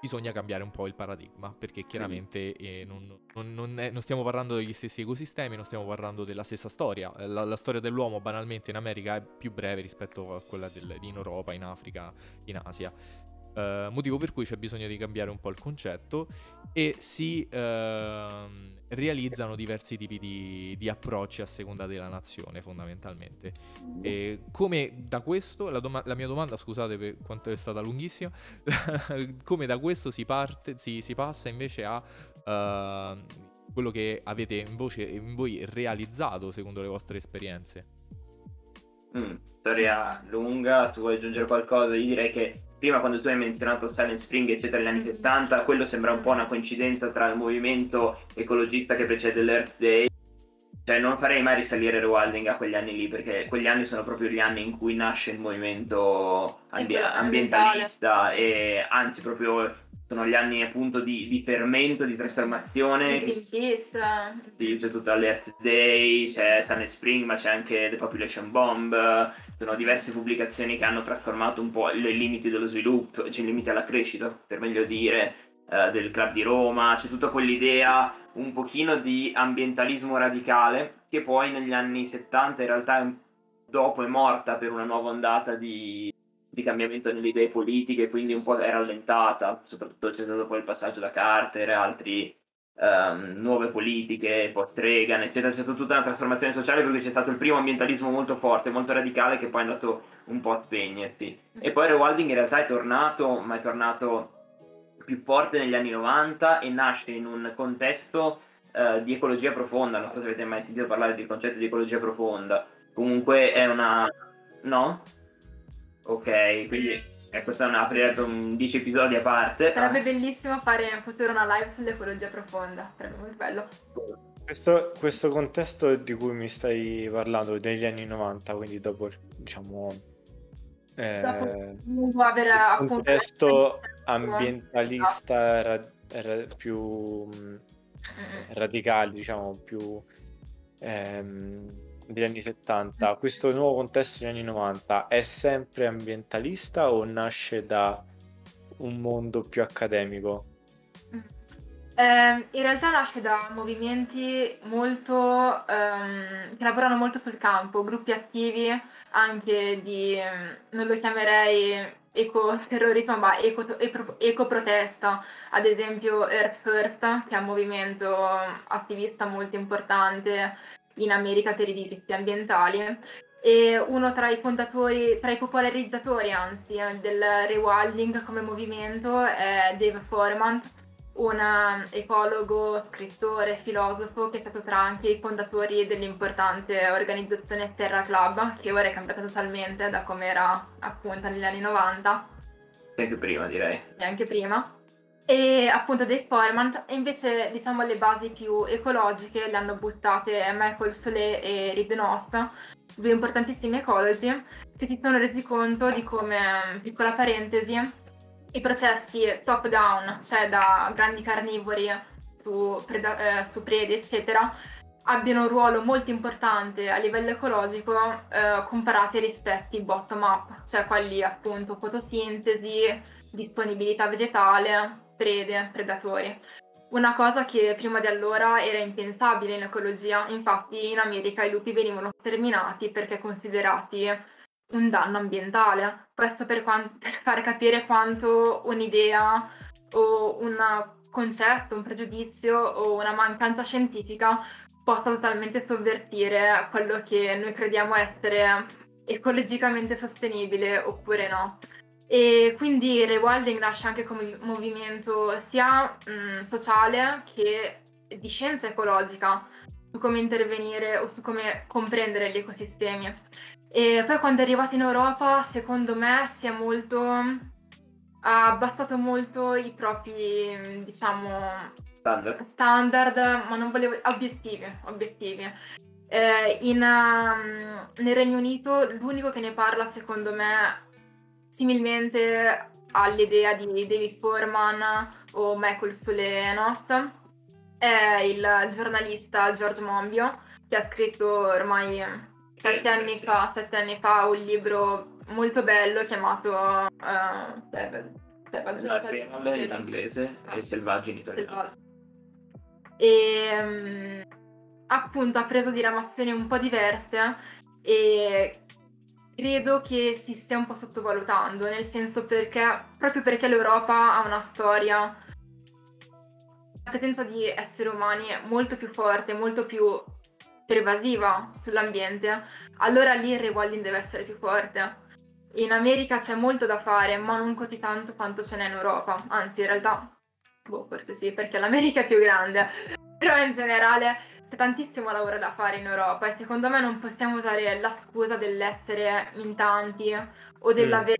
bisogna cambiare un po' il paradigma, perché chiaramente non stiamo parlando degli stessi ecosistemi, non stiamo parlando della stessa storia. La storia dell'uomo banalmente in America è più breve rispetto a quella in Europa, in Africa, in Asia. Motivo per cui c'è bisogno di cambiare un po' il concetto, e si realizzano diversi tipi di approcci a seconda della nazione, fondamentalmente. E come da questo, la mia domanda, scusate per quanto è stata lunghissima, come da questo si passa invece a quello che avete in voi realizzato secondo le vostre esperienze? Storia lunga, tu vuoi aggiungere qualcosa? Io direi che prima, quando tu hai menzionato Silent Spring eccetera negli anni 60, quello sembra un po' una coincidenza tra il movimento ecologista che precede l'Earth Day, cioè non farei mai risalire Rewilding a quegli anni lì, perché quegli anni sono proprio gli anni in cui nasce il movimento ambientalista, e anzi proprio sono gli anni appunto di fermento, di trasformazione, sì, c'è tutta l'Earth Day, c'è Silent Spring, ma c'è anche The Population Bomb. Sono diverse pubblicazioni che hanno trasformato un po' i limiti dello sviluppo, cioè i limiti alla crescita, per meglio dire, del Club di Roma. C'è tutta quell'idea un pochino di ambientalismo radicale, che poi negli anni 70 in realtà dopo è morta per una nuova ondata di cambiamento nelle idee politiche, quindi un po' è rallentata. Soprattutto c'è stato poi il passaggio da Carter e altri, nuove politiche, poi Reagan eccetera. C'è stata tutta una trasformazione sociale, perché c'è stato il primo ambientalismo molto forte, molto radicale, che poi è andato un po' a spegnersi. E poi Rewilding in realtà è tornato, ma è tornato più forte negli anni 90, e nasce in un contesto di ecologia profonda. Non so se avete mai sentito parlare del concetto di ecologia profonda. Comunque è una... no? Ok, quindi questa è una aperta 10 episodi a parte. Sarebbe bellissimo fare in futuro una live sull'ecologia profonda, sarebbe molto bello. Questo contesto di cui mi stai parlando degli anni 90, quindi dopo, diciamo, dopo aver il contesto ambientalista più radicale, diciamo, più... degli anni 70, questo nuovo contesto degli anni 90 è sempre ambientalista o nasce da un mondo più accademico? In realtà nasce da movimenti molto che lavorano molto sul campo, gruppi attivi anche di, non lo chiamerei ecoterrorismo, ma ecoprotesta, ad esempio Earth First, che è un movimento attivista molto importante in America per i diritti ambientali, e uno tra i fondatori, tra i popolarizzatori anzi, del rewilding come movimento è Dave Foreman, un ecologo, scrittore, filosofo, che è stato tra anche i fondatori dell'importante organizzazione Terra Club, che ora è cambiata totalmente da come era appunto negli anni 90. E anche prima, direi. E anche prima. E appunto Dave Foreman. Invece, diciamo, le basi più ecologiche le hanno buttate Michael Soleil e Arne Næss, due importantissimi ecologi che si sono resi conto di come, piccola parentesi, i processi top down, cioè da grandi carnivori su prede eccetera, abbiano un ruolo molto importante a livello ecologico comparati rispetto ai bottom up, cioè quelli appunto fotosintesi, disponibilità vegetale, prede, predatori. Una cosa che prima di allora era impensabile in ecologia. Infatti in America i lupi venivano sterminati perché considerati un danno ambientale. Questo per far capire quanto un'idea o un concetto, un pregiudizio o una mancanza scientifica possa totalmente sovvertire quello che noi crediamo essere ecologicamente sostenibile oppure no. E quindi il rewilding nasce anche come movimento sia sociale che di scienza ecologica, su come intervenire o su come comprendere gli ecosistemi. E poi quando è arrivato in Europa, secondo me si è molto ha abbassato molto i propri, diciamo, standard, ma non volevo obiettivi. Nel Regno Unito l'unico che ne parla, secondo me, similmente all'idea di Dave Foreman o Michael Soleil, è il giornalista George Mambio, che ha scritto ormai 7 anni fa un libro molto bello chiamato Selvaggi in inglese e Selvaggi in italiano. E appunto ha preso diramazioni un po' diverse e credo che si stia un po' sottovalutando, nel senso, perché proprio perché l'Europa ha una storia, la presenza di esseri umani è molto più forte, molto più pervasiva sull'ambiente, allora lì il rewilding deve essere più forte. In America c'è molto da fare, ma non così tanto quanto ce n'è in Europa, anzi in realtà, forse sì, perché l'America è più grande, però in generale c'è tantissimo lavoro da fare in Europa e secondo me non possiamo usare la scusa dell'essere in tanti o dell'aver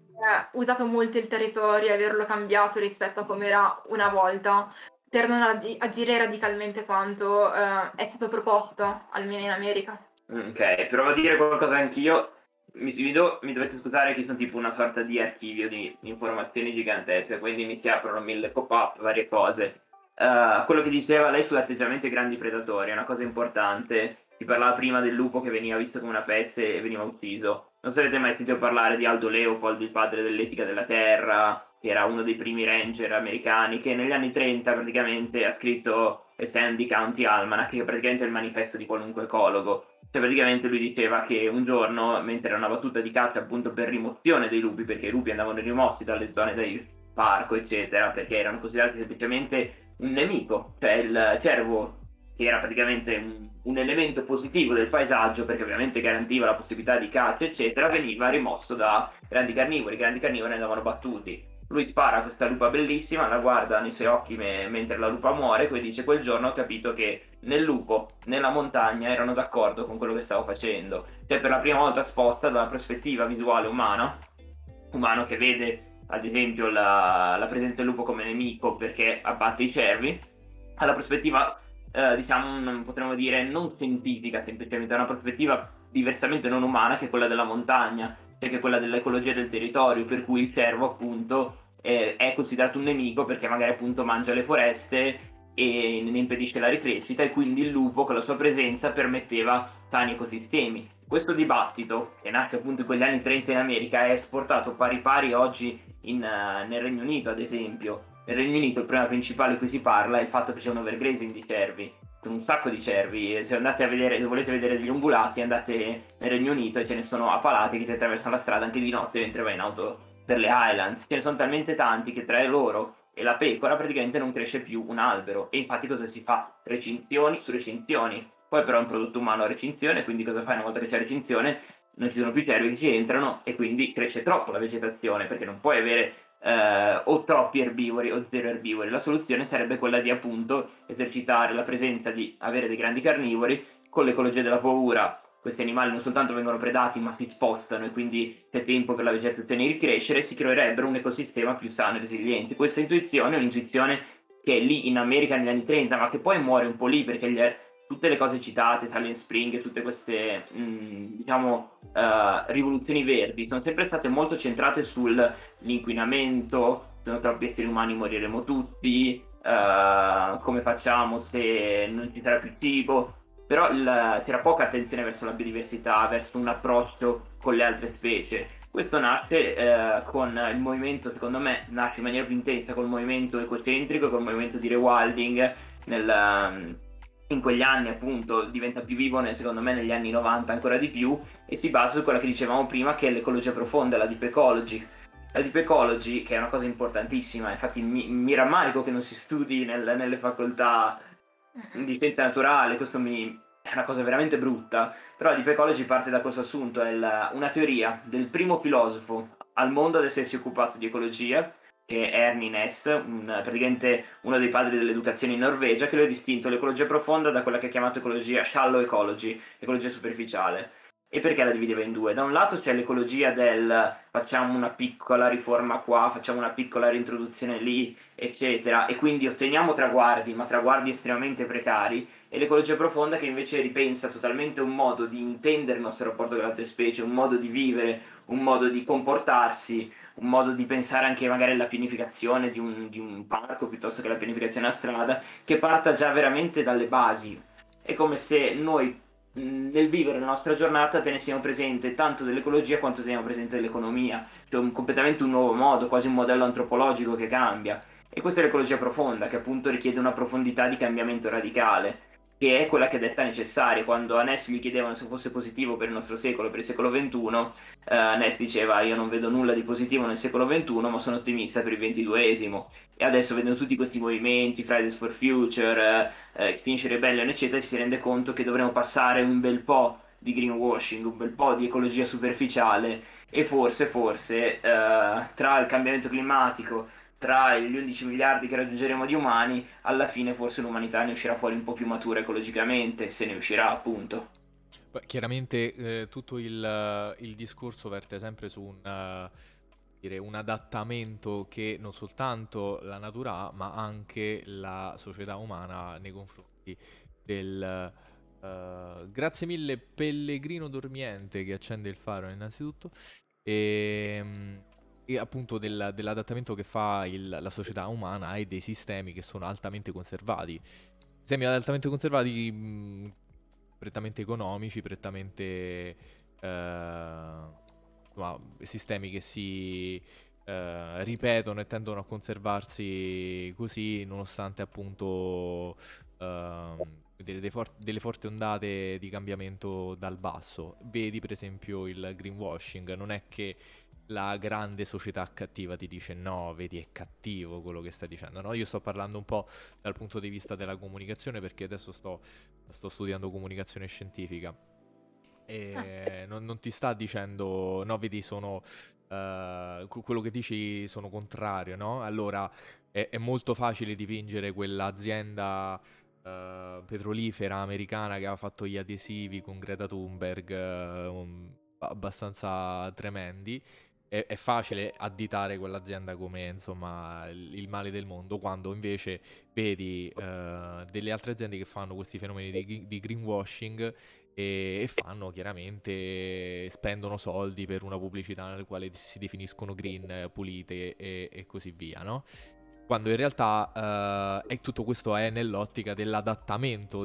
usato molto il territorio e averlo cambiato rispetto a come era una volta, per non agire radicalmente quanto è stato proposto, almeno in America. Ok, provo a dire qualcosa anch'io. Mi dovete scusare che sono tipo una sorta di archivio di informazioni gigantesche, quindi mi si aprono 1000 pop-up, varie cose. Quello che diceva lei sull'atteggiamento ai grandi predatori è una cosa importante. Si parlava prima del lupo che veniva visto come una peste e veniva ucciso. Non sarete mai sentito parlare di Aldo Leopold, il padre dell'etica della terra, che era uno dei primi ranger americani, che negli anni 30 praticamente ha scritto Sandy County Almanac, che è praticamente il manifesto di qualunque ecologo. Cioè praticamente lui diceva che un giorno, mentre era una battuta di caccia appunto per rimozione dei lupi, perché i lupi andavano rimossi dalle zone del parco eccetera, perché erano considerati semplicemente un nemico, cioè il cervo, che era praticamente un elemento positivo del paesaggio perché ovviamente garantiva la possibilità di caccia eccetera, veniva rimosso da grandi carnivori, i grandi carnivori andavano battuti. Lui spara questa lupa bellissima, la guarda nei suoi occhi mentre la lupa muore, poi dice: quel giorno ho capito che nel lupo, nella montagna erano d'accordo con quello che stavo facendo. Cioè per la prima volta sposta dalla prospettiva visuale umano che vede ad esempio la presenza del lupo come nemico perché abbatte i cervi, alla prospettiva diciamo, potremmo dire non scientifica semplicemente, una prospettiva diversamente non umana che è quella della montagna, cioè che è quella dell'ecologia del territorio, per cui il cervo appunto è considerato un nemico perché magari appunto mangia le foreste e ne impedisce la ricrescita, e quindi il lupo con la sua presenza permetteva sani ecosistemi. Questo dibattito, che nacque appunto in quegli anni 30 in America, è esportato pari pari oggi nel Regno Unito, ad esempio. Nel Regno Unito il problema principale di cui si parla è il fatto che c'è un overgrazing di cervi, un sacco di cervi. Se andate a vedere, se volete vedere degli ungulati, andate nel Regno Unito e ce ne sono a palate che ti attraversano la strada anche di notte mentre vai in auto per le Highlands. Ce ne sono talmente tanti che tra loro e la pecora praticamente non cresce più un albero. E infatti cosa si fa? Recinzioni su recinzioni. Poi però è un prodotto umano a recinzione, quindi cosa fai una volta che c'è recinzione? Non ci sono più cervi che ci entrano e quindi cresce troppo la vegetazione, perché non puoi avere o troppi erbivori o zero erbivori. La soluzione sarebbe quella di appunto esercitare la presenza, di avere dei grandi carnivori con l'ecologia della paura. Questi animali non soltanto vengono predati ma si spostano e quindi c'è tempo per la vegetazione di ricrescere, si creerebbe un ecosistema più sano e resiliente. Questa intuizione è un'intuizione che è lì in America negli anni 30, ma che poi muore un po' lì, perché tutte le cose citate, Silent Spring e tutte queste rivoluzioni verdi sono sempre state molto centrate sull'inquinamento, sono troppi esseri umani, moriremo tutti, come facciamo se non ci sarà più cibo, però c'era poca attenzione verso la biodiversità, verso un approccio con le altre specie. Questo nasce con il movimento, secondo me, nasce in maniera più intensa col movimento ecocentrico, col movimento di rewilding in quegli anni appunto diventa più vivo, secondo me negli anni 90 ancora di più, e si basa su quella che dicevamo prima, che è l'ecologia profonda, la deep ecology. La deep ecology, che è una cosa importantissima, infatti mi rammarico che non si studi nelle facoltà di scienza naturale, questo è una cosa veramente brutta, però la deep ecology parte da questo assunto, è una teoria del primo filosofo al mondo ad essersi occupato di ecologia, che è Arne Næss, praticamente uno dei padri dell'educazione in Norvegia, che lo ha distinto l'ecologia profonda da quella che ha chiamato ecologia shallow ecology, ecologia superficiale. E perché la divideva in due? Da un lato c'è l'ecologia del facciamo una piccola riforma qua, facciamo una piccola reintroduzione lì, eccetera, e quindi otteniamo traguardi, ma traguardi estremamente precari, e l'ecologia profonda che invece ripensa totalmente un modo di intendere il nostro rapporto con le altre specie, un modo di vivere, un modo di comportarsi, un modo di pensare anche magari alla pianificazione di un parco piuttosto che alla pianificazione a strada, che parta già veramente dalle basi. È come se noi nel vivere la nostra giornata teniamo presente tanto dell'ecologia quanto teniamo presente dell'economia, cioè completamente un nuovo modo, quasi un modello antropologico che cambia, e questa è l'ecologia profonda, che appunto richiede una profondità di cambiamento radicale, che è quella che è detta necessaria. Quando a Næss gli chiedevano se fosse positivo per il nostro secolo, per il secolo XXI, Næss diceva io non vedo nulla di positivo nel secolo XXI, ma sono ottimista per il XXII, e adesso vedono tutti questi movimenti, Fridays for Future, Extinction Rebellion, eccetera, si rende conto che dovremo passare un bel po' di greenwashing, un bel po' di ecologia superficiale, e forse tra il cambiamento climatico, tra gli 11 miliardi che raggiungeremo di umani, alla fine forse l'umanità ne uscirà fuori un po' più matura ecologicamente, se ne uscirà appunto. Beh, chiaramente tutto il discorso verte sempre su un adattamento che non soltanto la natura ha, ma anche la società umana nei confronti del... grazie mille Pellegrino Dormiente che accende il faro innanzitutto, e appunto dell'adattamento che fa la società umana e dei sistemi che sono altamente conservati. Sistemi altamente conservati, prettamente economici, prettamente sistemi che si ripetono e tendono a conservarsi così, nonostante appunto delle forti ondate di cambiamento dal basso. Vedi per esempio il greenwashing, non è che la grande società cattiva ti dice no, vedi è cattivo quello che stai dicendo, no? Io sto parlando un po' dal punto di vista della comunicazione, perché adesso sto studiando comunicazione scientifica, e non ti sta dicendo no, vedi sono quello che dici sono contrario, no? Allora è molto facile dipingere quell'azienda petrolifera americana che aveva fatto gli adesivi con Greta Thunberg abbastanza tremendi. È facile additare quell'azienda come insomma il male del mondo, quando invece vedi delle altre aziende che fanno questi fenomeni di greenwashing e fanno chiaramente, spendono soldi per una pubblicità nella quale si definiscono green, pulite e così via, no? Quando in realtà tutto questo è nell'ottica dell'adattamento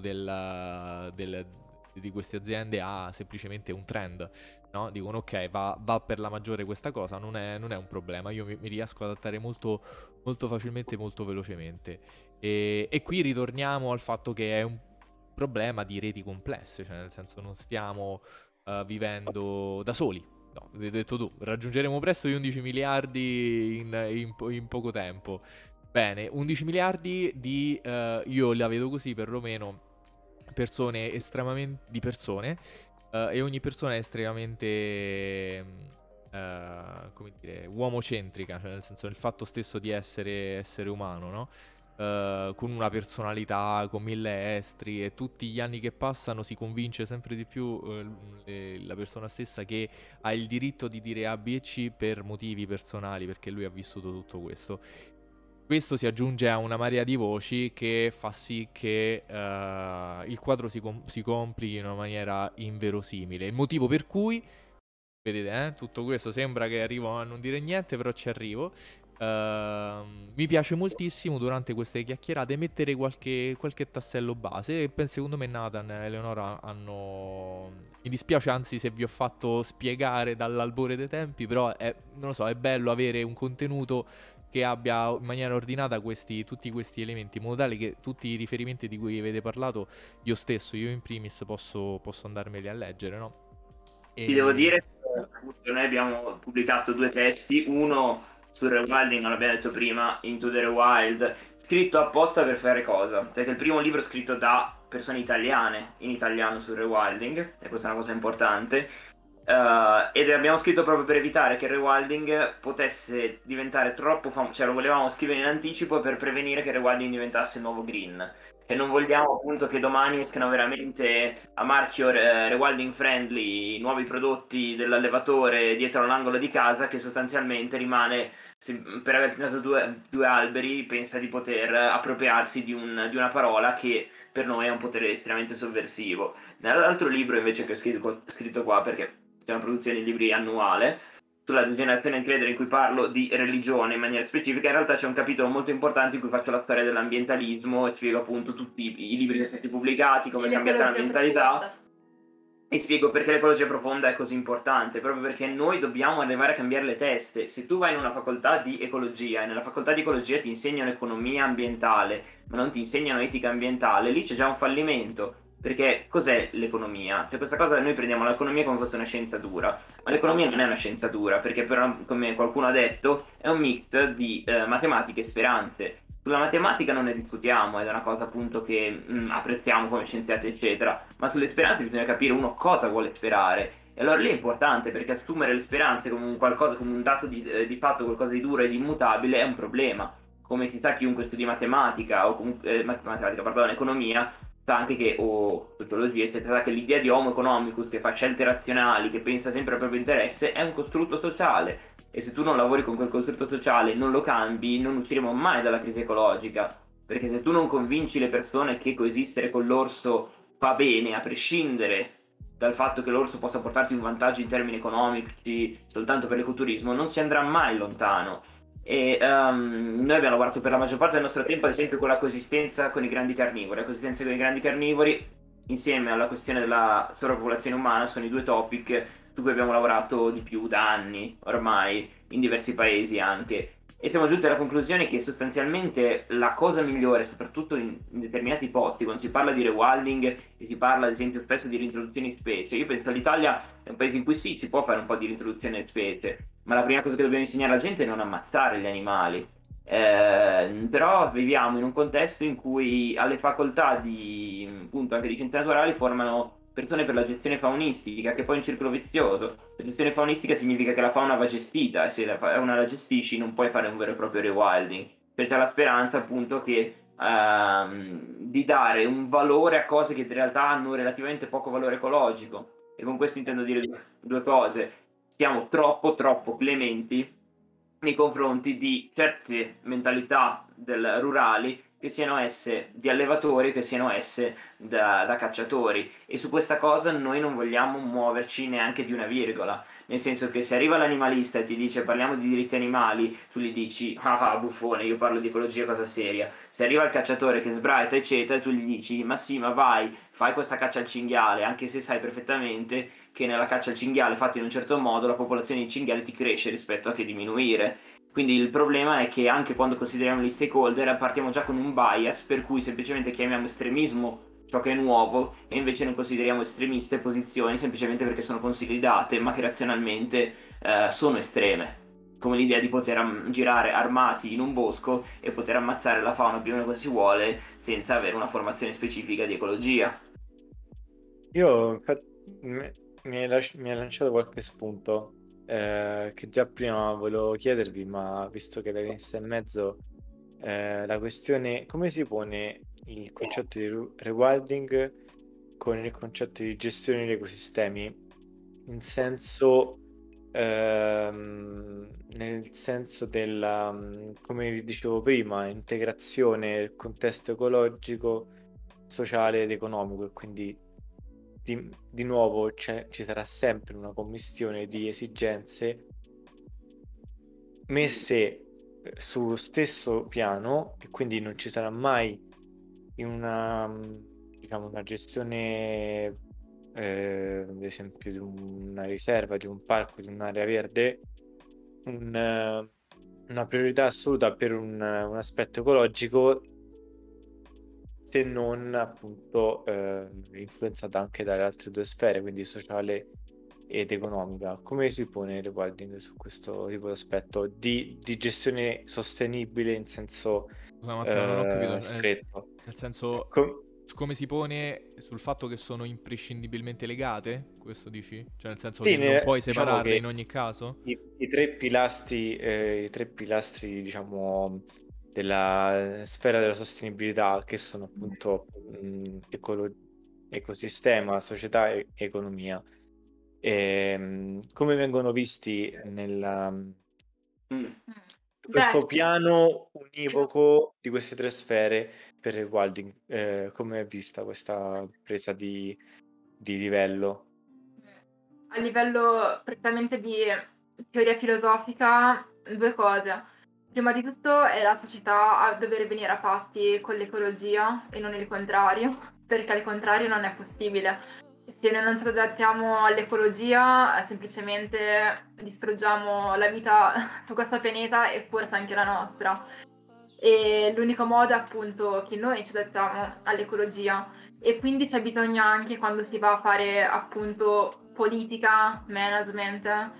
di queste aziende a semplicemente un trend, no? Dicono ok, va per la maggiore questa cosa, non è un problema, io mi riesco ad adattare molto, molto facilmente, molto velocemente, e qui ritorniamo al fatto che è un problema di reti complesse, cioè nel senso non stiamo vivendo da soli, no, l'hai detto tu, raggiungeremo presto gli 11 miliardi in poco tempo. Bene, 11 miliardi di io la vedo così perlomeno, persone e ogni persona è estremamente uomocentrica, cioè nel senso il fatto stesso di essere umano, no? Con una personalità, con mille estri, e tutti gli anni che passano si convince sempre di più la persona stessa che ha il diritto di dire A, B e C per motivi personali, perché lui ha vissuto tutto questo. Questo si aggiunge a una marea di voci che fa sì che il quadro si complichi in una maniera inverosimile. Il motivo per cui, vedete, tutto questo sembra che arrivo a non dire niente, però ci arrivo. Mi piace moltissimo durante queste chiacchierate mettere qualche tassello base, e secondo me Nathan e Eleonora mi dispiace anzi se vi ho fatto spiegare dall'albore dei tempi, però non lo so, è bello avere un contenuto che abbia in maniera ordinata tutti questi elementi, in modo tale che tutti i riferimenti di cui avete parlato, io in primis, posso andarmeli a leggere, no? E... Ti devo dire che noi abbiamo pubblicato due testi, uno sul Rewilding, non l'abbiamo detto prima, Into the Rewild, scritto apposta per fare cosa? Perché il primo libro è scritto da persone italiane, in italiano, sul Rewilding, e questa è una cosa importante, ed abbiamo scritto proprio per evitare che il Rewilding potesse diventare troppo famoso, cioè lo volevamo scrivere in anticipo per prevenire che il Rewilding diventasse il nuovo green, e non vogliamo appunto che domani escano veramente a marchio rewilding friendly nuovi prodotti dell'allevatore dietro l'angolo di casa, che sostanzialmente rimane, se, per aver piantato due alberi, pensa di poter appropriarsi di una parola che per noi è un potere estremamente sovversivo. Nell'altro libro invece che ho scritto qua, perché c'è una produzione di libri annuale sulla degenerazione in credere, in cui parlo di religione in maniera specifica, in realtà c'è un capitolo molto importante in cui faccio la storia dell'ambientalismo e spiego appunto tutti i libri che sono stati pubblicati, come è cambiata l'ambientalità, e spiego perché l'ecologia profonda è così importante, proprio perché noi dobbiamo arrivare a cambiare le teste. Se tu vai in una facoltà di ecologia e nella facoltà di ecologia ti insegnano economia ambientale ma non ti insegnano etica ambientale, lì c'è già un fallimento. Perché cos'è l'economia? Cioè, questa cosa, noi prendiamo l'economia come fosse una scienza dura, ma l'economia non è una scienza dura, perché però, come qualcuno ha detto, è un mix di matematica e speranze. Sulla matematica non ne discutiamo, ed è una cosa appunto che apprezziamo come scienziati eccetera, ma sulle speranze bisogna capire uno cosa vuole sperare, e allora lì è importante, perché assumere le speranze come un qualcosa, come un dato di fatto, qualcosa di duro e di immutabile, è un problema. Come si sa, chiunque studi matematica o comunque economia sa anche che, o sociologia eccetera, che l'idea di homo economicus, che fa scelte razionali, che pensa sempre al proprio interesse, è un costrutto sociale, e se tu non lavori con quel costrutto sociale, non lo cambi, non usciremo mai dalla crisi ecologica, perché se tu non convinci le persone che coesistere con l'orso fa bene, a prescindere dal fatto che l'orso possa portarti un vantaggio in termini economici soltanto per l'ecoturismo, non si andrà mai lontano. E noi abbiamo lavorato per la maggior parte del nostro tempo ad esempio con la coesistenza con i grandi carnivori. La coesistenza con i grandi carnivori insieme alla questione della sovrappopolazione umana sono i due topic su cui abbiamo lavorato di più da anni ormai, in diversi paesi anche, e siamo giunti alla conclusione che sostanzialmente la cosa migliore, soprattutto in determinati posti, quando si parla di rewilding e si parla ad esempio spesso di reintroduzione di specie, io penso all'Italia è un paese in cui sì, si può fare un po' di reintroduzione di specie, ma la prima cosa che dobbiamo insegnare alla gente è non ammazzare gli animali. Però viviamo in un contesto in cui alle facoltà di, appunto, anche di scienze naturali formano persone per la gestione faunistica, che poi è un circolo vizioso. La gestione faunistica significa che la fauna va gestita, e se la fauna la gestisci non puoi fare un vero e proprio rewilding. C'è la speranza appunto che di dare un valore a cose che in realtà hanno relativamente poco valore ecologico, e con questo intendo dire due cose. Siamo troppo clementi nei confronti di certe mentalità rurali, che siano esse di allevatori, che siano esse da cacciatori, e su questa cosa noi non vogliamo muoverci neanche di una virgola, nel senso che se arriva l'animalista e ti dice parliamo di diritti animali, tu gli dici ah buffone, io parlo di ecologia, cosa seria. Se arriva il cacciatore che sbraita eccetera, tu gli dici ma sì, ma vai, fai questa caccia al cinghiale, anche se sai perfettamente che nella caccia al cinghiale fatta in un certo modo la popolazione di cinghiali ti cresce rispetto a che diminuire. Quindi il problema è che anche quando consideriamo gli stakeholder partiamo già con un bias, per cui semplicemente chiamiamo estremismo ciò che è nuovo, e invece non consideriamo estremiste posizioni semplicemente perché sono consolidate, ma che razionalmente sono estreme, come l'idea di poter girare armati in un bosco e poter ammazzare la fauna più o meno come si vuole senza avere una formazione specifica di ecologia. Io mi hai lanciato qualche spunto che già prima volevo chiedervi, ma visto che l'hai messa in mezzo, la questione come si pone il concetto di rewilding con il concetto di gestione degli ecosistemi, nel senso della, come dicevo prima, integrazione del contesto ecologico, sociale ed economico, e quindi di nuovo ci sarà sempre una commistione di esigenze messe sullo stesso piano, e quindi non ci sarà mai una gestione ad esempio di una riserva, di un parco, di un'area verde, una priorità assoluta per un aspetto ecologico, se non appunto influenzata anche dalle altre due sfere, quindi sociale ed economica. Come si pone il rewilding su questo tipo di aspetto di gestione sostenibile in senso stretto? Nel senso, come si pone sul fatto che sono imprescindibilmente legate? Questo dici? Cioè nel senso, sì, che non puoi separarle, diciamo, in ogni caso? I tre pilastri, diciamo, della sfera della sostenibilità, che sono appunto ecosistema, società e economia. E, come vengono visti nel questo piano univoco di queste tre sfere per il Wilding, come è vista questa presa di livello? A livello prettamente di teoria filosofica, due cose. Prima di tutto è la società a dover venire a patti con l'ecologia e non il contrario, perché il contrario non è possibile. Se noi non ci adattiamo all'ecologia, semplicemente distruggiamo la vita su questo pianeta e forse anche la nostra. E l'unico modo è appunto che noi ci adattiamo all'ecologia, e quindi c'è bisogno anche, quando si va a fare appunto politica, management,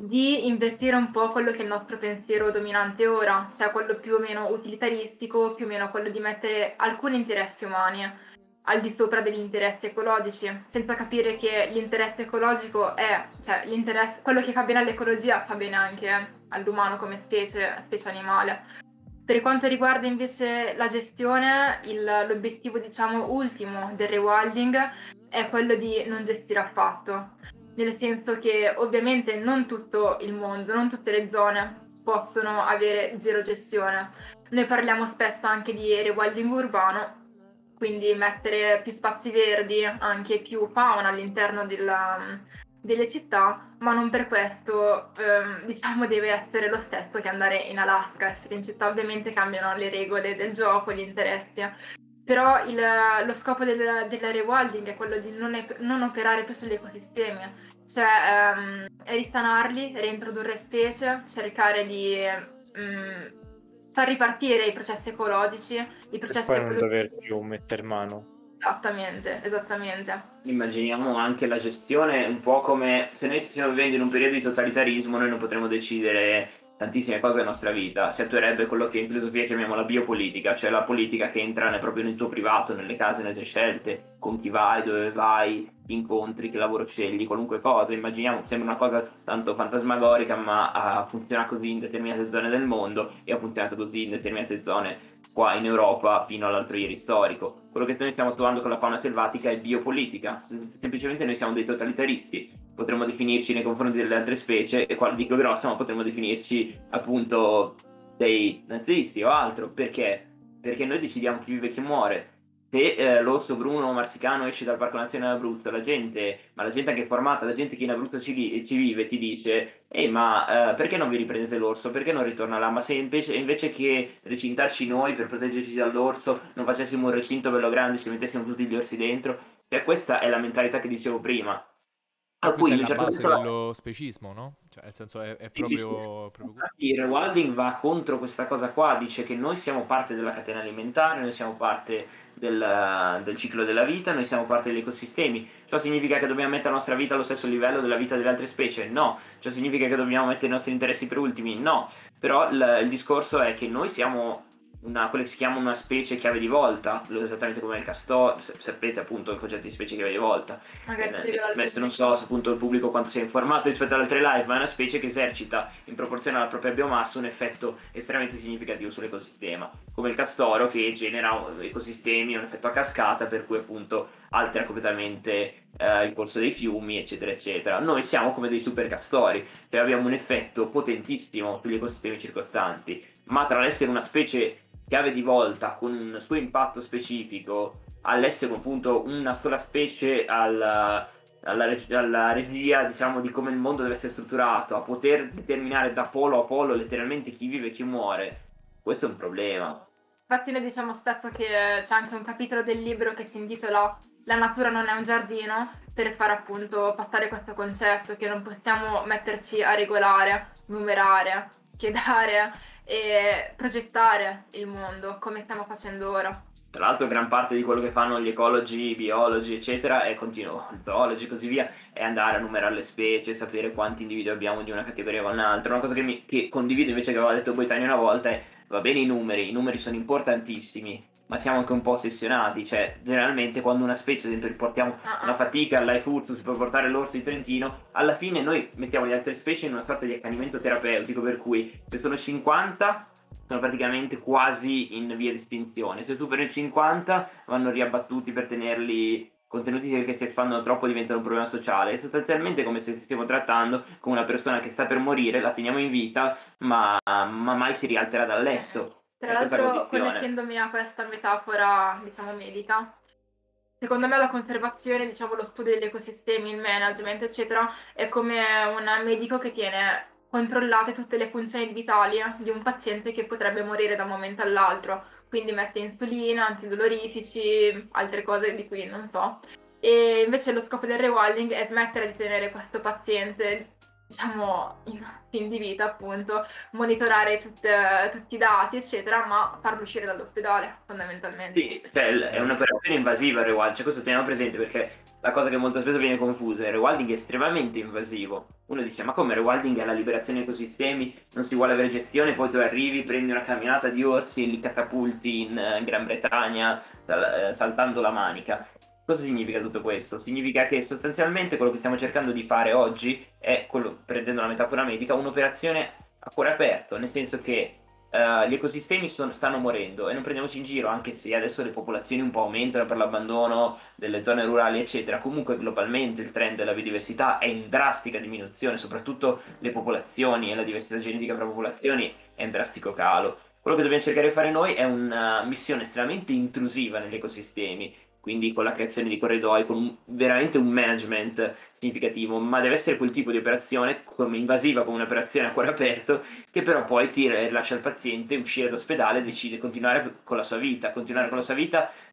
di invertire un po' quello che è il nostro pensiero dominante ora, cioè quello più o meno utilitaristico, più o meno quello di mettere alcuni interessi umani al di sopra degli interessi ecologici, senza capire che l'interesse ecologico è, cioè l'interesse, quello che fa bene all'ecologia fa bene anche all'umano come specie animale. Per quanto riguarda invece la gestione, l'obiettivo diciamo ultimo del rewilding è quello di non gestire affatto. Nel senso che ovviamente non tutto il mondo, non tutte le zone possono avere zero gestione. Noi parliamo spesso anche di rewilding urbano, quindi mettere più spazi verdi, anche più fauna all'interno delle città, ma non per questo diciamo deve essere lo stesso che andare in Alaska. Essere in città ovviamente cambiano le regole del gioco, gli interessi. Però lo scopo della rewilding è quello di non operare più sugli ecosistemi, cioè risanarli, reintrodurre specie, cercare di far ripartire i processi ecologici, i processi per poi non dover più mettere mano. Esattamente, esattamente. Immaginiamo anche la gestione un po' come se noi stessimo vivendo in un periodo di totalitarismo, noi non potremmo decidere tantissime cose della nostra vita, si attuerebbe quello che in filosofia chiamiamo la biopolitica, cioè la politica che entra proprio nel tuo privato, nelle case, nelle tue scelte, con chi vai, dove vai, incontri, che lavoro scegli, qualunque cosa. Immaginiamo, sembra una cosa tanto fantasmagorica, ma funziona così in determinate zone del mondo e ha funzionato così in determinate zone qua in Europa fino all'altro ieri storico. Quello che noi stiamo attuando con la fauna selvatica è biopolitica, semplicemente noi siamo dei totalitaristi, potremmo definirci nei confronti delle altre specie, e qua dico grossa, ma potremmo definirci appunto dei nazisti o altro, perché noi decidiamo chi vive e chi muore. Se l'osso bruno marsicano esce dal parco nazionale Abruzzo, la gente anche formata, la gente che in Abruzzo ci vive ti dice: ehi, ma perché non vi riprendete l'orso? Perché non ritorna là? Ma se invece che recintarci noi per proteggerci dall'orso, non facessimo un recinto bello grande, ci mettessimo tutti gli orsi dentro? Cioè, questa è la mentalità che dicevo prima. A cui in un certo senso dello specismo, no? Cioè, nel senso è proprio... Il rewilding va contro questa cosa qua, dice che noi siamo parte della catena alimentare, noi siamo parte del ciclo della vita, noi siamo parte degli ecosistemi. Ciò significa che dobbiamo mettere la nostra vita allo stesso livello della vita delle altre specie? No. Ciò significa che dobbiamo mettere i nostri interessi per ultimi? No. Però il discorso è che noi siamo quello che si chiama una specie chiave di volta, esattamente come il castoro, sapete appunto il concetto di specie chiave di volta. Adesso non so appunto il pubblico quanto sia informato rispetto alle altre live, ma è una specie che esercita in proporzione alla propria biomassa un effetto estremamente significativo sull'ecosistema, come il castoro che genera ecosistemi, un effetto a cascata per cui appunto altera completamente il corso dei fiumi, eccetera eccetera. Noi siamo come dei super castori, cioè abbiamo un effetto potentissimo sugli ecosistemi circostanti, ma tra l'essere una specie chiave di volta con un suo impatto specifico all'essere appunto una sola specie alla regia, diciamo, di come il mondo deve essere strutturato, a poter determinare da polo a polo letteralmente chi vive e chi muore, questo è un problema. Infatti noi diciamo spesso che c'è anche un capitolo del libro che si intitola La natura non è un giardino, per far appunto passare questo concetto che non possiamo metterci a regolare, numerare, chiedere e progettare il mondo come stiamo facendo ora. Tra l'altro gran parte di quello che fanno gli ecologi, i biologi eccetera è continuo, zoologi e così via, è andare a numerare le specie, sapere quanti individui abbiamo di una categoria o un'altra. Una cosa che condivido invece che aveva detto Boitani una volta è: va bene i numeri sono importantissimi, ma siamo anche un po' ossessionati, cioè generalmente quando una specie, ad esempio, riportiamo la fatica all'Aifurtus per portare l'orso di Trentino, alla fine noi mettiamo le altre specie in una sorta di accanimento terapeutico, per cui se sono 50 sono praticamente quasi in via di estinzione. Se superano il 50 vanno riabbattuti per tenerli contenuti, che se fanno troppo diventano un problema sociale. È sostanzialmente come se stessimo trattando con una persona che sta per morire, la teniamo in vita, ma mai si rialzerà dal letto. Tra l'altro, connettendomi a questa metafora, diciamo, medica, secondo me la conservazione, diciamo, lo studio degli ecosistemi, il management, eccetera, è come un medico che tiene controllate tutte le funzioni vitali di un paziente che potrebbe morire da un momento all'altro, quindi mette insulina, antidolorifici, altre cose di cui non so. E invece lo scopo del rewilding è smettere di tenere questo paziente, diciamo, in fin di vita, appunto, monitorare tutti i dati, eccetera, ma farlo uscire dall'ospedale, fondamentalmente. Sì, cioè, è un'operazione invasiva il rewilding, cioè, questo teniamo presente, perché la cosa che molto spesso viene confusa è il rewilding è estremamente invasivo. Uno dice, ma come, rewilding è la liberazione degli ecosistemi, non si vuole avere gestione, poi tu arrivi, prendi una camminata di orsi e li catapulti in Gran Bretagna saltando la manica. Cosa significa tutto questo? Significa che sostanzialmente quello che stiamo cercando di fare oggi è, prendendo la metafora medica, un'operazione a cuore aperto, nel senso che gli ecosistemi stanno morendo e non prendiamoci in giro, anche se adesso le popolazioni un po' aumentano per l'abbandono delle zone rurali, eccetera. Comunque globalmente il trend della biodiversità è in drastica diminuzione, soprattutto le popolazioni e la diversità genetica fra popolazioni è in drastico calo. Quello che dobbiamo cercare di fare noi è una missione estremamente intrusiva negli ecosistemi, quindi con la creazione di corridoi, con veramente un management significativo, ma deve essere quel tipo di operazione, come invasiva, come un'operazione a cuore aperto, che però poi ti lascia il paziente uscire dall'ospedale e decide di continuare con la sua vita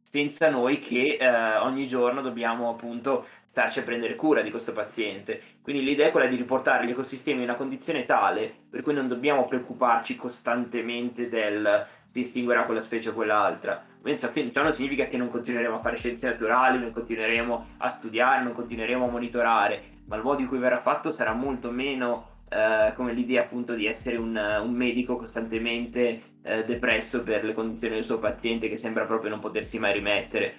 senza noi che ogni giorno dobbiamo appunto starci a prendere cura di questo paziente. Quindi l'idea è quella di riportare gli ecosistemi in una condizione tale per cui non dobbiamo preoccuparci costantemente del si estinguerà quella specie o quell'altra. Ciò non significa che non continueremo a fare scienze naturali, non continueremo a studiare, non continueremo a monitorare, ma il modo in cui verrà fatto sarà molto meno come l'idea appunto di essere un medico costantemente depresso per le condizioni del suo paziente che sembra proprio non potersi mai rimettere.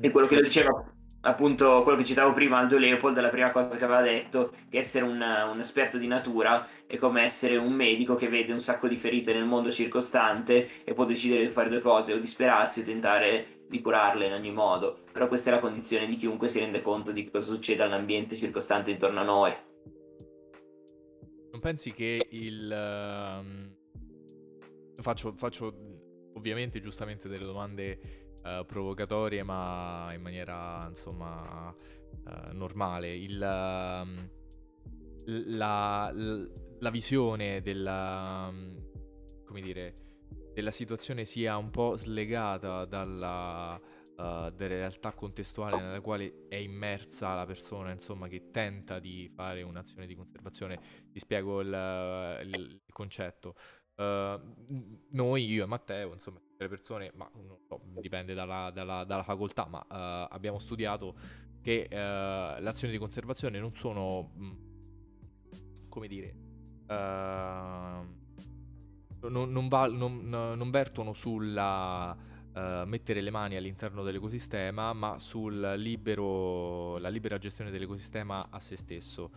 E quello che lo diceva, appunto, quello che citavo prima, Aldo Leopold, la prima cosa che aveva detto, che essere un esperto di natura è come essere un medico che vede un sacco di ferite nel mondo circostante e può decidere di fare due cose, o disperarsi o tentare di curarle in ogni modo. Però questa è la condizione di chiunque si rende conto di cosa succede all'ambiente circostante intorno a noi. Non pensi che faccio ovviamente giustamente delle domande provocatorie, ma in maniera insomma normale, la visione della, come dire, della situazione sia un po' slegata dalla realtà contestuale nella quale è immersa la persona, insomma, che tenta di fare un'azione di conservazione. Ti spiego il concetto. Io e Matteo, insomma, le persone, ma non so, dipende dalla facoltà, ma abbiamo studiato che l'azione di conservazione non sono, come dire, non vertono sulla mettere le mani all'interno dell'ecosistema, ma la libera gestione dell'ecosistema a se stesso.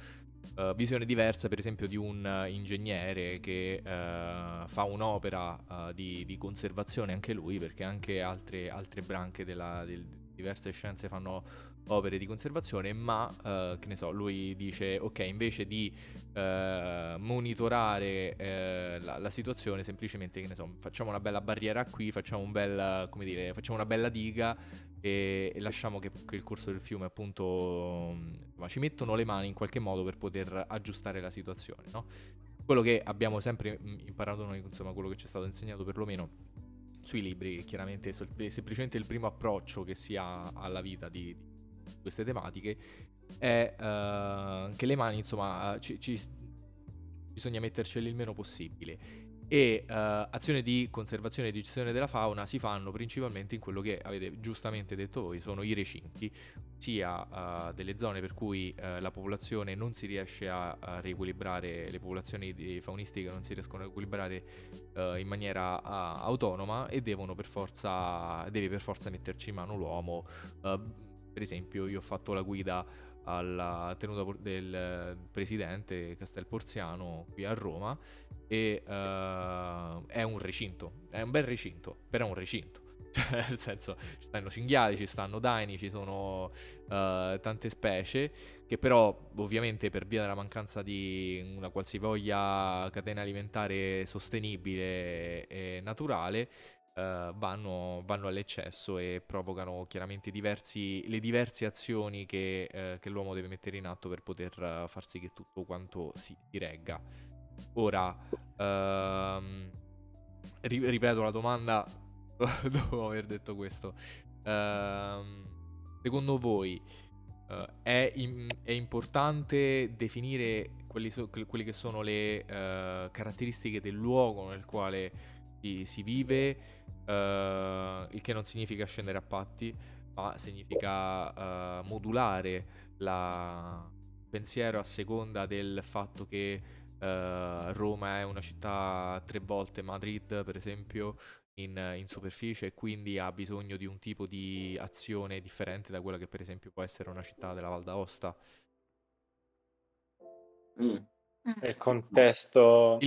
Visione diversa, per esempio, di un ingegnere che fa un'opera di conservazione anche lui, perché anche altre branche diverse scienze fanno opere di conservazione, ma che ne so, lui dice ok, invece di monitorare la situazione, semplicemente, che ne so, facciamo una bella barriera qui, facciamo una bella diga e lasciamo che il corso del fiume, appunto, ma ci mettono le mani in qualche modo per poter aggiustare la situazione, no? Quello che abbiamo sempre imparato noi, insomma, quello che ci è stato insegnato perlomeno sui libri, chiaramente è semplicemente il primo approccio che si ha alla vita di queste tematiche, è che le mani, insomma, bisogna mettercele il meno possibile, e azioni di conservazione e di gestione della fauna si fanno principalmente in quello che avete giustamente detto voi, sono i recinti, sia delle zone per cui la popolazione non si riesce a riequilibrare, le popolazioni faunistiche non si riescono a equilibrare in maniera autonoma, e deve per forza metterci in mano l'uomo. Per esempio, io ho fatto la guida alla tenuta del presidente Castel Porziano qui a Roma, e è un recinto, è un bel recinto, però è un recinto. Cioè, nel senso, ci stanno cinghiali, ci stanno daini, ci sono tante specie che però ovviamente per via della mancanza di una qualsivoglia catena alimentare sostenibile e naturale vanno all'eccesso e provocano chiaramente le diverse azioni che l'uomo deve mettere in atto per poter far sì che tutto quanto si regga. Ora, ripeto la domanda dopo aver detto questo. Secondo voi è importante definire quelli che sono le caratteristiche del luogo nel quale si vive, il che non significa scendere a patti, ma significa modulare il pensiero a seconda del fatto che Roma è una città 3 volte Madrid, per esempio, in superficie, e quindi ha bisogno di un tipo di azione differente da quella che per esempio può essere una città della Val d'Aosta. Il contesto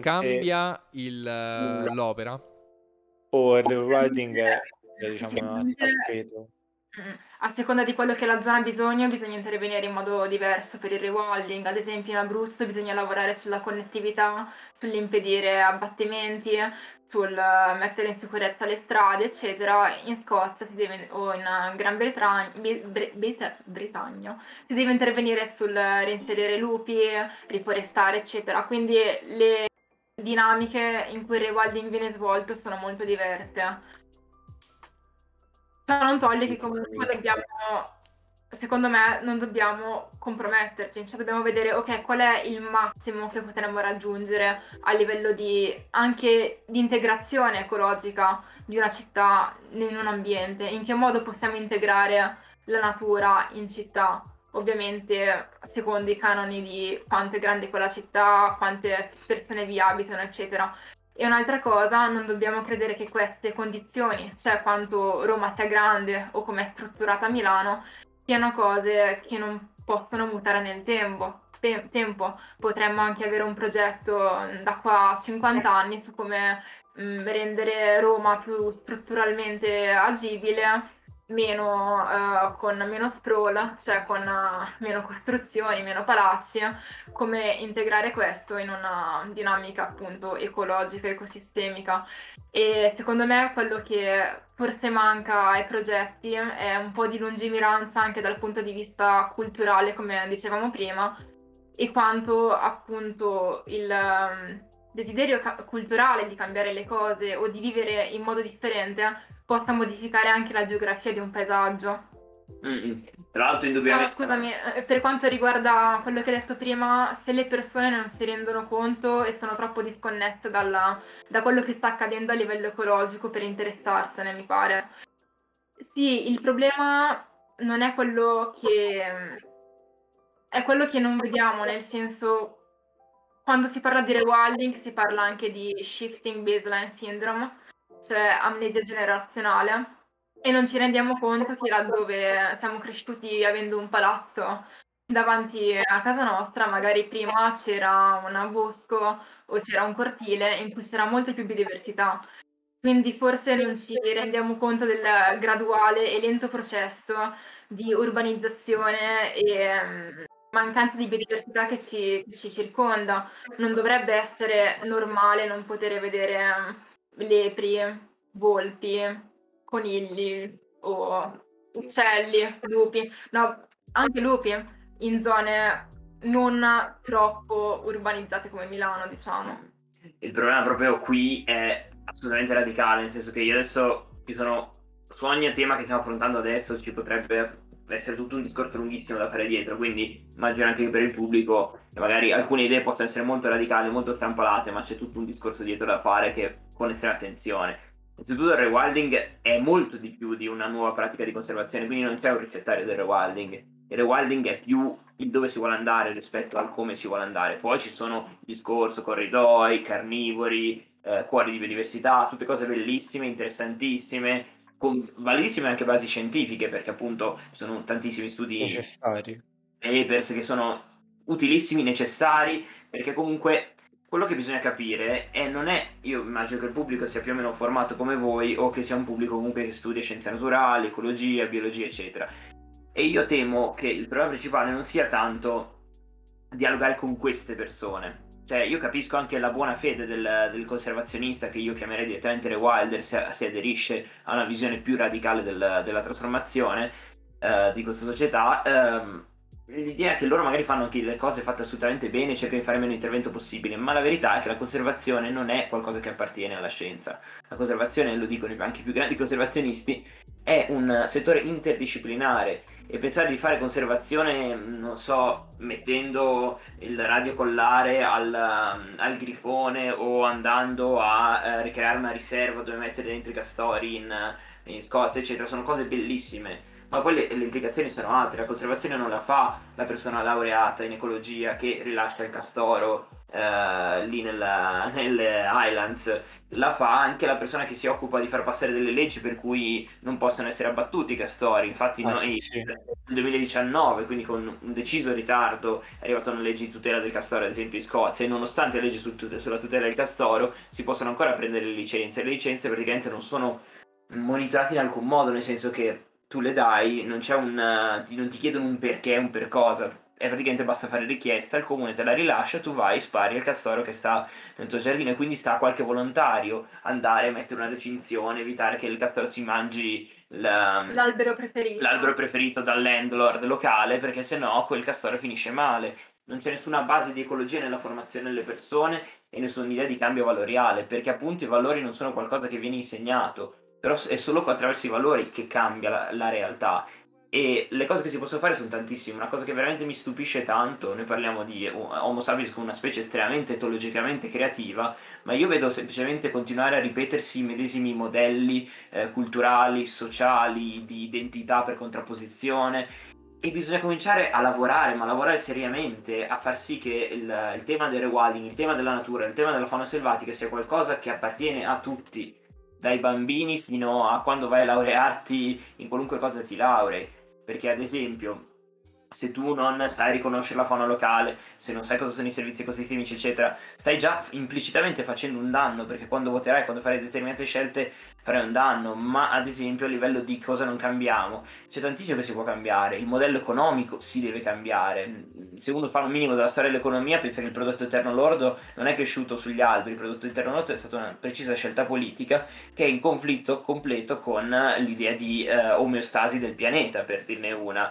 cambia l'opera. O il rewilding è, diciamo, un tappeto. A seconda di quello che la zona ha bisogno, bisogna intervenire in modo diverso per il rewilding. Ad esempio in Abruzzo bisogna lavorare sulla connettività, sull'impedire abbattimenti, sul mettere in sicurezza le strade, eccetera. In Scozia o in Gran Bretagna si deve intervenire sul reinserire lupi, riforestare, eccetera. Quindi le dinamiche in cui il rewilding viene svolto sono molto diverse. Ma non toglie che comunque dobbiamo, secondo me, non dobbiamo comprometterci, cioè dobbiamo vedere, ok, qual è il massimo che potremmo raggiungere a livello anche di integrazione ecologica di una città in un ambiente, in che modo possiamo integrare la natura in città, ovviamente secondo i canoni di quanto è grande quella città, quante persone vi abitano, eccetera. E un'altra cosa, non dobbiamo credere che queste condizioni, cioè quanto Roma sia grande o come è strutturata Milano, siano cose che non possono mutare nel tempo. Potremmo anche avere un progetto da qua a 50 anni su come rendere Roma più strutturalmente agibile, con meno sprawl, cioè con meno costruzioni, meno palazzi, come integrare questo in una dinamica appunto ecologica, ecosistemica. E secondo me quello che forse manca ai progetti è un po' di lungimiranza anche dal punto di vista culturale, come dicevamo prima, e quanto appunto il desiderio culturale di cambiare le cose o di vivere in modo differente possa modificare anche la geografia di un paesaggio. Tra l'altro indubbiamente... Scusami, per quanto riguarda quello che hai detto prima, se le persone non si rendono conto e sono troppo disconnesse da quello che sta accadendo a livello ecologico per interessarsene, mi pare. Sì, il problema non è quello che... è quello che non vediamo, nel senso... Quando si parla di rewilding si parla anche di shifting baseline syndrome, cioè amnesia generazionale, e non ci rendiamo conto che laddove siamo cresciuti avendo un palazzo davanti a casa nostra, magari prima c'era un bosco o c'era un cortile in cui c'era molta più biodiversità, quindi forse non ci rendiamo conto del graduale e lento processo di urbanizzazione e mancanza di biodiversità che ci circonda. Non dovrebbe essere normale non poter vedere lepri, volpi, conigli o uccelli, lupi, no, anche lupi in zone non troppo urbanizzate come Milano, diciamo. Il problema proprio qui è assolutamente radicale, nel senso che io adesso su ogni tema che stiamo affrontando adesso ci potrebbe essere tutto un discorso lunghissimo da fare dietro, quindi immagino anche per il pubblico che magari alcune idee possono essere molto radicali, molto strampalate, ma c'è tutto un discorso dietro da fare che con estrema attenzione. Innanzitutto il rewilding è molto di più di una nuova pratica di conservazione, quindi non c'è un ricettario del rewilding. Il rewilding è più il dove si vuole andare rispetto al come si vuole andare. Poi ci sono il discorso corridoi, carnivori, cuori di biodiversità, tutte cose bellissime, interessantissime, con validissime anche basi scientifiche, perché appunto sono tantissimi studi necessari, papers che sono utilissimi, necessari, perché comunque quello che bisogna capire è, non è, io immagino che il pubblico sia più o meno formato come voi, o che sia un pubblico comunque che studia scienze naturali, ecologia, biologia, eccetera, e io temo che il problema principale non sia tanto dialogare con queste persone. Cioè, io capisco anche la buona fede del conservazionista, che io chiamerei direttamente rewilder, se aderisce a una visione più radicale della trasformazione di questa società. L'idea è che loro magari fanno anche le cose fatte assolutamente bene, cercano di fare meno intervento possibile, ma la verità è che la conservazione non è qualcosa che appartiene alla scienza. La conservazione, lo dicono anche i più grandi conservazionisti, è un settore interdisciplinare, e pensare di fare conservazione, non so, mettendo il radiocollare al grifone, o andando a ricreare una riserva dove mettere dentro i castori in Scozia, eccetera, sono cose bellissime. Ma poi le implicazioni sono altre. La conservazione non la fa la persona laureata in ecologia che rilascia il castoro lì nelle Highlands, la fa anche la persona che si occupa di far passare delle leggi per cui non possono essere abbattuti i castori. Infatti sì. Nel 2019, quindi con un deciso ritardo, è arrivata una legge di tutela del castoro, ad esempio in Scozia, e nonostante la legge sulla tutela del castoro si possono ancora prendere le licenze. Le licenze praticamente non sono monitorate in alcun modo, nel senso che tu le dai, non c'è non ti chiedono un perché, un per cosa, e praticamente basta fare richiesta, il comune te la rilascia, tu vai, spari il castoro che sta nel tuo giardino, e quindi sta a qualche volontario andare a mettere una recinzione, evitare che il castoro si mangi l'albero preferito dal landlord locale, perché sennò quel castoro finisce male. Non c'è nessuna base di ecologia nella formazione delle persone e nessuna idea di cambio valoriale, perché appunto i valori non sono qualcosa che viene insegnato, però è solo attraverso i valori che cambia la realtà, e le cose che si possono fare sono tantissime. Una cosa che veramente mi stupisce tanto, noi parliamo di Homo sapiens come una specie estremamente etologicamente creativa, ma io vedo semplicemente continuare a ripetersi i medesimi modelli culturali, sociali, di identità per contrapposizione, e bisogna cominciare a lavorare, ma lavorare seriamente, a far sì che il tema del rewilding, il tema della natura, il tema della fauna selvatica sia qualcosa che appartiene a tutti, dai bambini fino a quando vai a laurearti in qualunque cosa ti laurei. Perché ad esempio, se tu non sai riconoscere la fauna locale, se non sai cosa sono i servizi ecosistemici, eccetera, stai già implicitamente facendo un danno, perché quando voterai, quando farai determinate scelte, farai un danno. Ma ad esempio a livello di cosa non cambiamo, c'è tantissimo che si può cambiare. Il modello economico si deve cambiare. Se uno fa un minimo della storia dell'economia, pensa che il prodotto interno lordo non è cresciuto sugli alberi, il prodotto interno lordo è stata una precisa scelta politica che è in conflitto completo con l'idea di omeostasi del pianeta, per dirne una.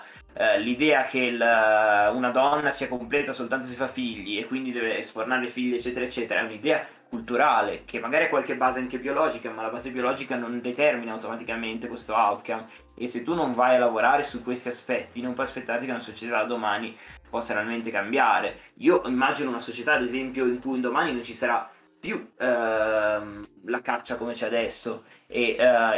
L'idea che una donna sia completa soltanto se fa figli, e quindi deve sfornare figli, eccetera eccetera, è un'idea culturale che magari ha qualche base anche biologica, ma la base biologica non determina automaticamente questo outcome, e se tu non vai a lavorare su questi aspetti non puoi aspettarti che una società domani possa realmente cambiare. Io immagino una società, ad esempio, in cui un domani non ci sarà più la caccia come c'è adesso, e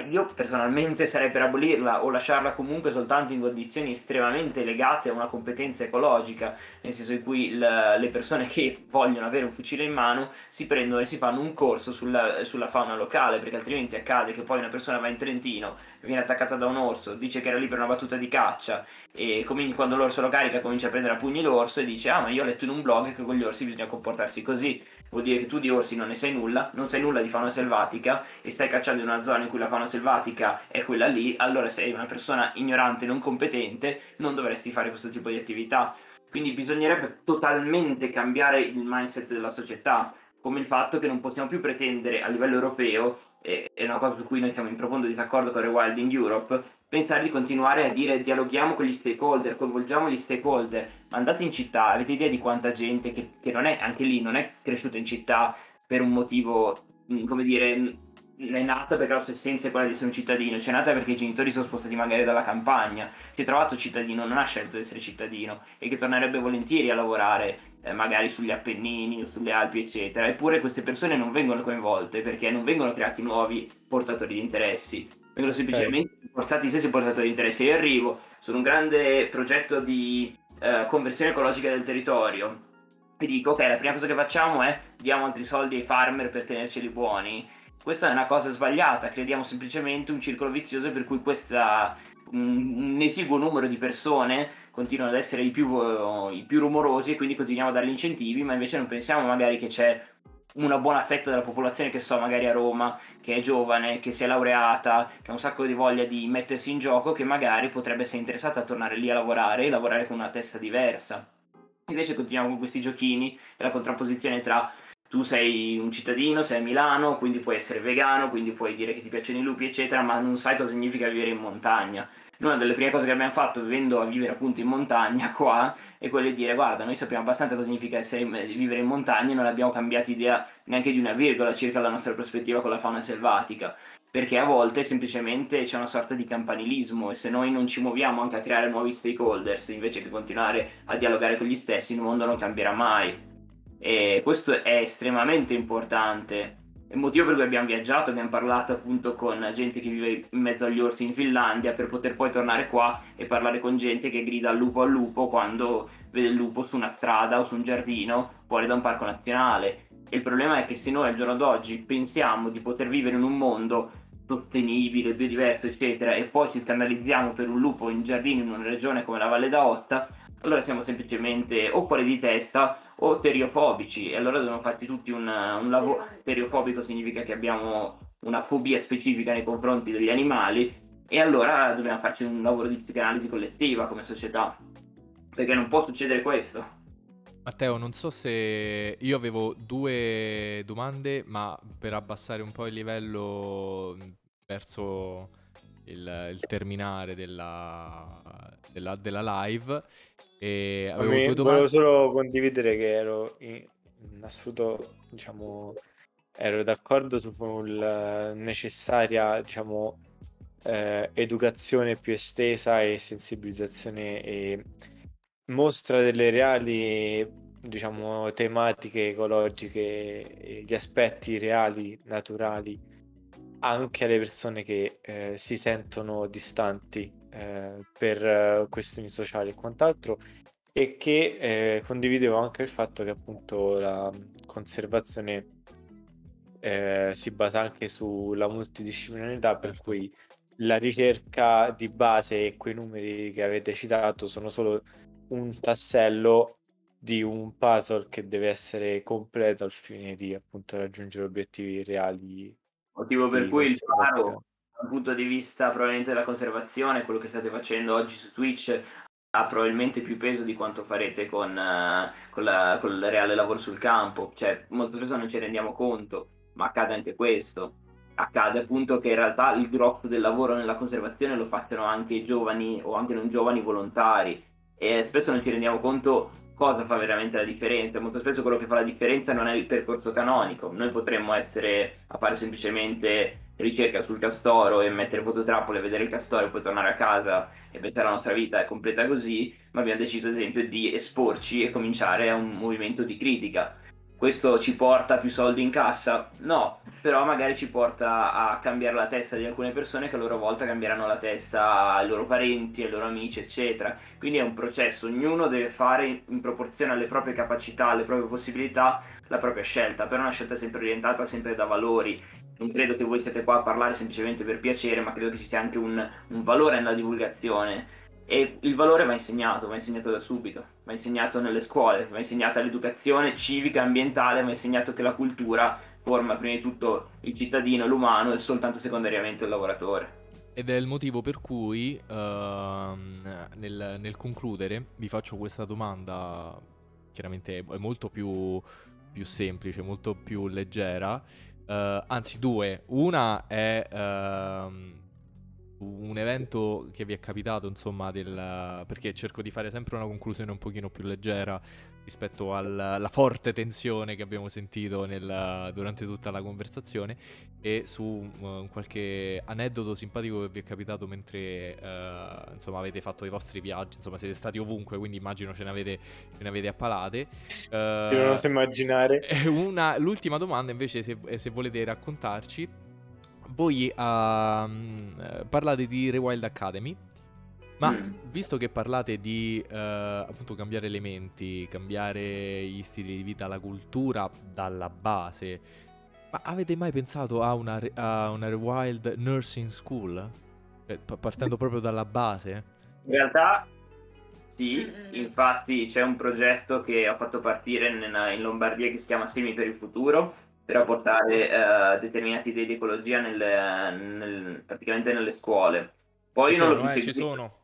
io personalmente sarei per abolirla o lasciarla comunque soltanto in condizioni estremamente legate a una competenza ecologica, nel senso in cui le persone che vogliono avere un fucile in mano si prendono e si fanno un corso sulla fauna locale, perché altrimenti accade che poi una persona va in Trentino, viene attaccata da un orso, dice che era lì per una battuta di caccia, e quando l'orso lo carica comincia a prendere a pugni l'orso e dice: ah, ma io ho letto in un blog che con gli orsi bisogna comportarsi così. Vuol dire che tu di orsi non ne sai nulla, non sai nulla di fauna selvatica, e stai cacciando in una zona in cui la fauna selvatica è quella lì, allora sei una persona ignorante, non competente, non dovresti fare questo tipo di attività. Quindi bisognerebbe totalmente cambiare il mindset della società, come il fatto che non possiamo più pretendere a livello europeo, è una cosa su cui noi siamo in profondo disaccordo con Rewilding Europe, pensare di continuare a dire dialoghiamo con gli stakeholder, coinvolgiamo gli stakeholder, ma andate in città, avete idea di quanta gente che non è, anche lì, non è cresciuta in città per un motivo, come dire, è nata perché la sua essenza è quella di essere un cittadino, cioè è nata perché i genitori sono spostati magari dalla campagna, si è trovato cittadino, non ha scelto di essere cittadino, e che tornerebbe volentieri a lavorare magari sugli Appennini o sulle Alpi, eccetera. Eppure queste persone non vengono coinvolte, perché non vengono creati nuovi portatori di interessi, vengono semplicemente forzati i stessi portatori di interessi. Io arrivo su un grande progetto di conversione ecologica del territorio, e dico ok, la prima cosa che facciamo è diamo altri soldi ai farmer per tenerceli buoni. Questa è una cosa sbagliata, crediamo semplicemente un circolo vizioso per cui un esiguo numero di persone continuano ad essere i più rumorosi e quindi continuiamo a dargli incentivi, ma invece non pensiamo magari che c'è una buona fetta della popolazione che magari a Roma, che è giovane, che si è laureata, che ha un sacco di voglia di mettersi in gioco, che magari potrebbe essere interessata a tornare lì a lavorare e lavorare con una testa diversa. Invece continuiamo con questi giochini e la contrapposizione tra tu sei un cittadino, sei a Milano, quindi puoi essere vegano, quindi puoi dire che ti piacciono i lupi eccetera, ma non sai cosa significa vivere in montagna. Noi una delle prime cose che abbiamo fatto vivendo a vivere appunto in montagna qua è quello di dire guarda, noi sappiamo abbastanza cosa significa vivere in montagna e non abbiamo cambiato idea neanche di una virgola circa la nostra prospettiva con la fauna selvatica, perché a volte semplicemente c'è una sorta di campanilismo e se noi non ci muoviamo anche a creare nuovi stakeholders invece che continuare a dialogare con gli stessi, il mondo non cambierà mai. E questo è estremamente importante, è il motivo per cui abbiamo viaggiato, abbiamo parlato appunto con gente che vive in mezzo agli orsi in Finlandia per poter poi tornare qua e parlare con gente che grida al lupo quando vede il lupo su una strada o su un giardino fuori da un parco nazionale. E il problema è che se noi al giorno d'oggi pensiamo di poter vivere in un mondo sostenibile, biodiverso eccetera e poi ci scandalizziamo per un lupo in giardino in una regione come la Valle d'Aosta, allora siamo semplicemente o fuori di testa o teriofobici, e allora dobbiamo farci tutti un lavoro. Teriofobico significa che abbiamo una fobia specifica nei confronti degli animali e allora dobbiamo farci un lavoro di psicanalisi collettiva come società, perché non può succedere questo. Matteo, non so se io avevo due domande, ma per abbassare un po' il livello verso il terminare della live, e avevo due domande. Volevo solo condividere che ero in assoluto, diciamo, ero d'accordo sulla necessaria, diciamo, educazione più estesa e sensibilizzazione e mostra delle reali, diciamo, tematiche ecologiche e gli aspetti reali naturali anche alle persone che si sentono distanti per questioni sociali e quant'altro, e che condividevo anche il fatto che appunto la conservazione si basa anche sulla multidisciplinarità, per cui la ricerca di base e quei numeri che avete citato sono solo un tassello di un puzzle che deve essere completo al fine di appunto raggiungere obiettivi reali. Motivo per cui il faro, dal punto di vista probabilmente della conservazione, quello che state facendo oggi su Twitch ha probabilmente più peso di quanto farete con il reale lavoro sul campo. Cioè, molte persone non ci rendiamo conto, ma accade anche questo. Accade appunto che in realtà il grosso del lavoro nella conservazione lo facciano anche i giovani o anche non giovani volontari, e spesso non ci rendiamo conto cosa fa veramente la differenza. Molto spesso quello che fa la differenza non è il percorso canonico. Noi potremmo essere a fare semplicemente ricerca sul castoro e mettere fototrappole e vedere il castoro e poi tornare a casa e pensare alla nostra vita è completa così, ma abbiamo deciso ad esempio di esporci e cominciare a un movimento di critica. Questo ci porta più soldi in cassa? No, però magari ci porta a cambiare la testa di alcune persone che a loro volta cambieranno la testa ai loro parenti, ai loro amici, eccetera. Quindi è un processo, ognuno deve fare in proporzione alle proprie capacità, alle proprie possibilità, la propria scelta, però è una scelta sempre orientata sempre da valori. Non credo che voi siate qua a parlare semplicemente per piacere, ma credo che ci sia anche un valore nella divulgazione. E il valore va insegnato da subito, va insegnato nelle scuole, va insegnata l'educazione civica, ambientale, va insegnato che la cultura forma prima di tutto il cittadino, l'umano e soltanto secondariamente il lavoratore. Ed è il motivo per cui nel concludere vi faccio questa domanda, chiaramente è molto più semplice, molto più leggera, anzi due. Una è... un evento che vi è capitato, insomma, perché cerco di fare sempre una conclusione un pochino più leggera rispetto alla forte tensione che abbiamo sentito durante tutta la conversazione, e su qualche aneddoto simpatico che vi è capitato mentre insomma avete fatto i vostri viaggi, insomma siete stati ovunque, quindi immagino ce ne avete a palate. Non so immaginare. L'ultima domanda invece, se volete raccontarci. Voi parlate di Rewild Academy Ma visto che parlate di appunto cambiare elementi, cambiare gli stili di vita, la cultura dalla base, ma avete mai pensato a una Rewild Nursing School? Partendo proprio dalla base? In realtà sì, infatti c'è un progetto che ho fatto partire in Lombardia che si chiama Semi per il futuro, per portare determinate idee di ecologia praticamente nelle scuole. Poi ci non sono, l'ho più seguito.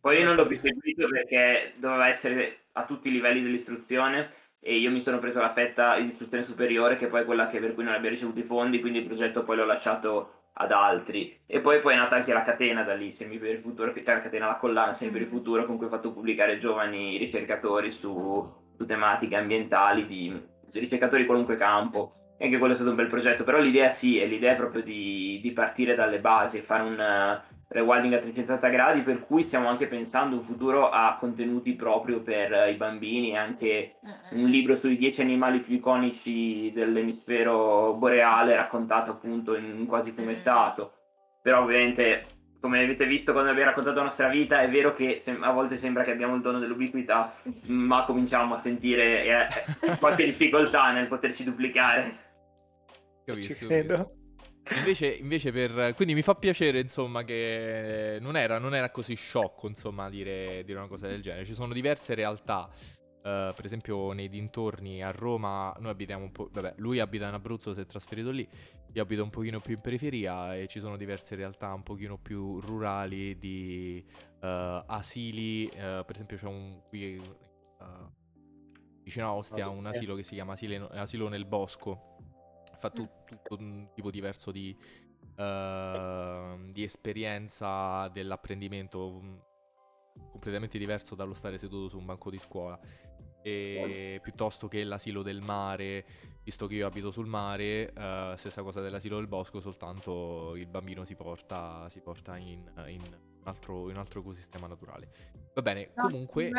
Poi io non l'ho più seguito perché doveva essere a tutti i livelli dell'istruzione e io mi sono preso la fetta di istruzione superiore, che poi è quella per cui non abbiamo ricevuto i fondi, quindi il progetto poi l'ho lasciato ad altri. E poi è nata anche la catena da lì, Semi per il futuro, che è la catena, la collana Semi per il futuro, con cui ho fatto pubblicare giovani ricercatori su tematiche ambientali, di ricercatori di qualunque campo. E anche quello è stato un bel progetto, però l'idea sì, è l'idea proprio di partire dalle basi, fare un rewilding a 360 gradi, per cui stiamo anche pensando un futuro a contenuti proprio per i bambini, anche un libro sui 10 animali più iconici dell'emisfero boreale, raccontato appunto in quasi fumettato. Però ovviamente, come avete visto quando abbiamo raccontato la nostra vita, è vero che a volte sembra che abbiamo il dono dell'ubiquità, ma cominciamo a sentire qualche difficoltà nel poterci duplicare. Capisco, ci credo. Invece quindi mi fa piacere, insomma, che non era così sciocco, insomma, dire una cosa del genere. Ci sono diverse realtà, per esempio nei dintorni a Roma. Noi abitiamo un po', vabbè, lui abita in Abruzzo, si è trasferito lì, io abito un pochino più in periferia, e ci sono diverse realtà un pochino più rurali di asili, per esempio c'è un qui vicino a Ostia un asilo che si chiama Asilo nel Bosco. Fa tutto un tipo diverso di esperienza dell'apprendimento, completamente diverso dallo stare seduto su un banco di scuola, e piuttosto che l'asilo del mare, visto che io abito sul mare, stessa cosa dell'asilo del bosco, soltanto il bambino si porta in un altro ecosistema naturale. Va bene, no, comunque...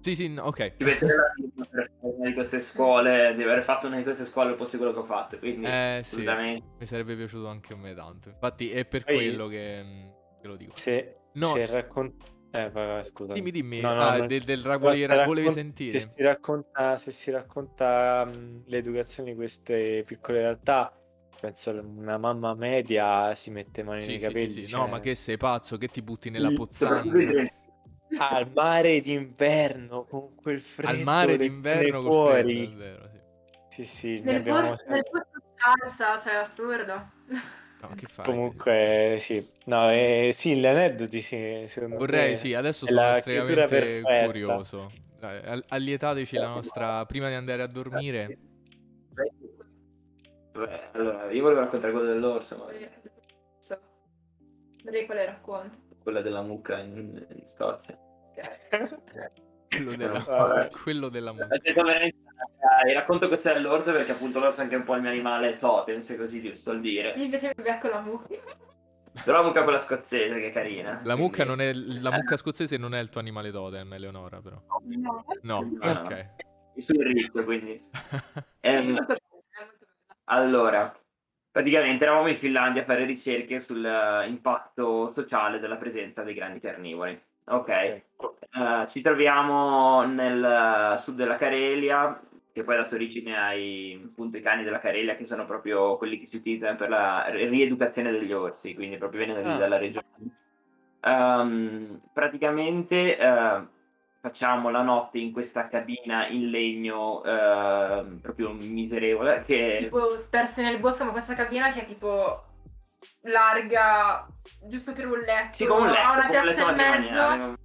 Sì, ok. Di aver fatto una di queste scuole, posso quello che ho fatto, quindi assolutamente. Sì, mi sarebbe piaciuto anche a me tanto. Infatti è per quello che lo dico. Se racconti... vabbè, scusa. Dimmi. Volevi sentire. Se si racconta l'educazione di queste piccole realtà, penso una mamma media si mette mani nei capelli. Sì. Cioè... No, ma che sei pazzo, che ti butti nella pozzanghera? Al mare d'inverno con quel freddo, al mare d'inverno fuori col freddo, è vero, sì nel porto salsa, cioè assurdo. No, che fai? Comunque gli aneddoti secondo me adesso sono estremamente curioso. Allietateci la nostra prima di andare a dormire. Beh, allora io volevo raccontare quello dell'orso, ma vorrei quale racconto, quella della mucca in Scozia. Quello della mucca. Racconto questo all'orso perché appunto l'orso è anche un po' il mio animale totem, se così ti vuol dire. Mi piacerebbe con la mucca. Però la mucca quella scozzese che è carina. La mucca non è la mucca scozzese non è il tuo animale totem, Eleonora, però. No. Ok. Il suo ricco, quindi. Allora, praticamente eravamo in Finlandia a fare ricerche sull'impatto sociale della presenza dei grandi carnivori. Ci troviamo nel sud della Carelia, che poi ha dato origine ai cani della Carelia, che sono proprio quelli che si utilizzano per la rieducazione degli orsi, quindi proprio viene dalla regione. Facciamo la notte in questa cabina in legno proprio miserevole, che tipo perse nel bosco, ma questa cabina che è tipo larga giusto per un letto, ha una piazza in mezzo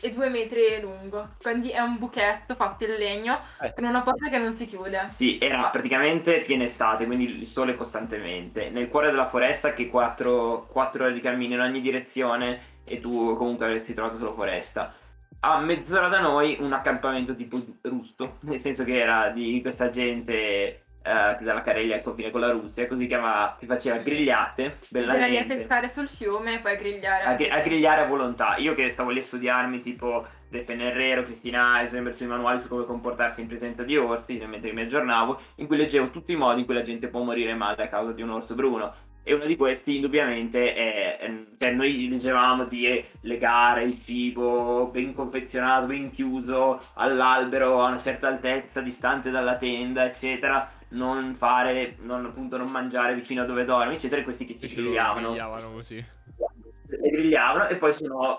e 2 metri lungo, quindi è un buchetto fatto in legno con una porta che non si chiude. Era praticamente piena estate, quindi il sole costantemente, nel cuore della foresta, che 4 ore di cammino in ogni direzione e tu comunque avresti trovato solo foresta. A mezz'ora da noi un accampamento tipo rusto, nel senso che era di questa gente dalla Carelia al confine con la Russia, così che faceva grigliate bellamente. Andare a pescare sul fiume e poi grigliare a grigliare a volontà. Io che stavo lì a studiarmi tipo De Pennerero, Cristina Eisenberg sui manuali su come comportarsi in presenza di orsi, mentre mi aggiornavo, in cui leggevo tutti i modi in cui la gente può morire male a causa di un orso bruno. e uno di questi indubbiamente è, cioè noi dicevamo di legare il cibo ben confezionato, ben chiuso all'albero a una certa altezza, distante dalla tenda, eccetera, non fare, non, appunto, non mangiare vicino a dove dormi, eccetera, questi che ci grigliavano così. Le grigliavano e poi sono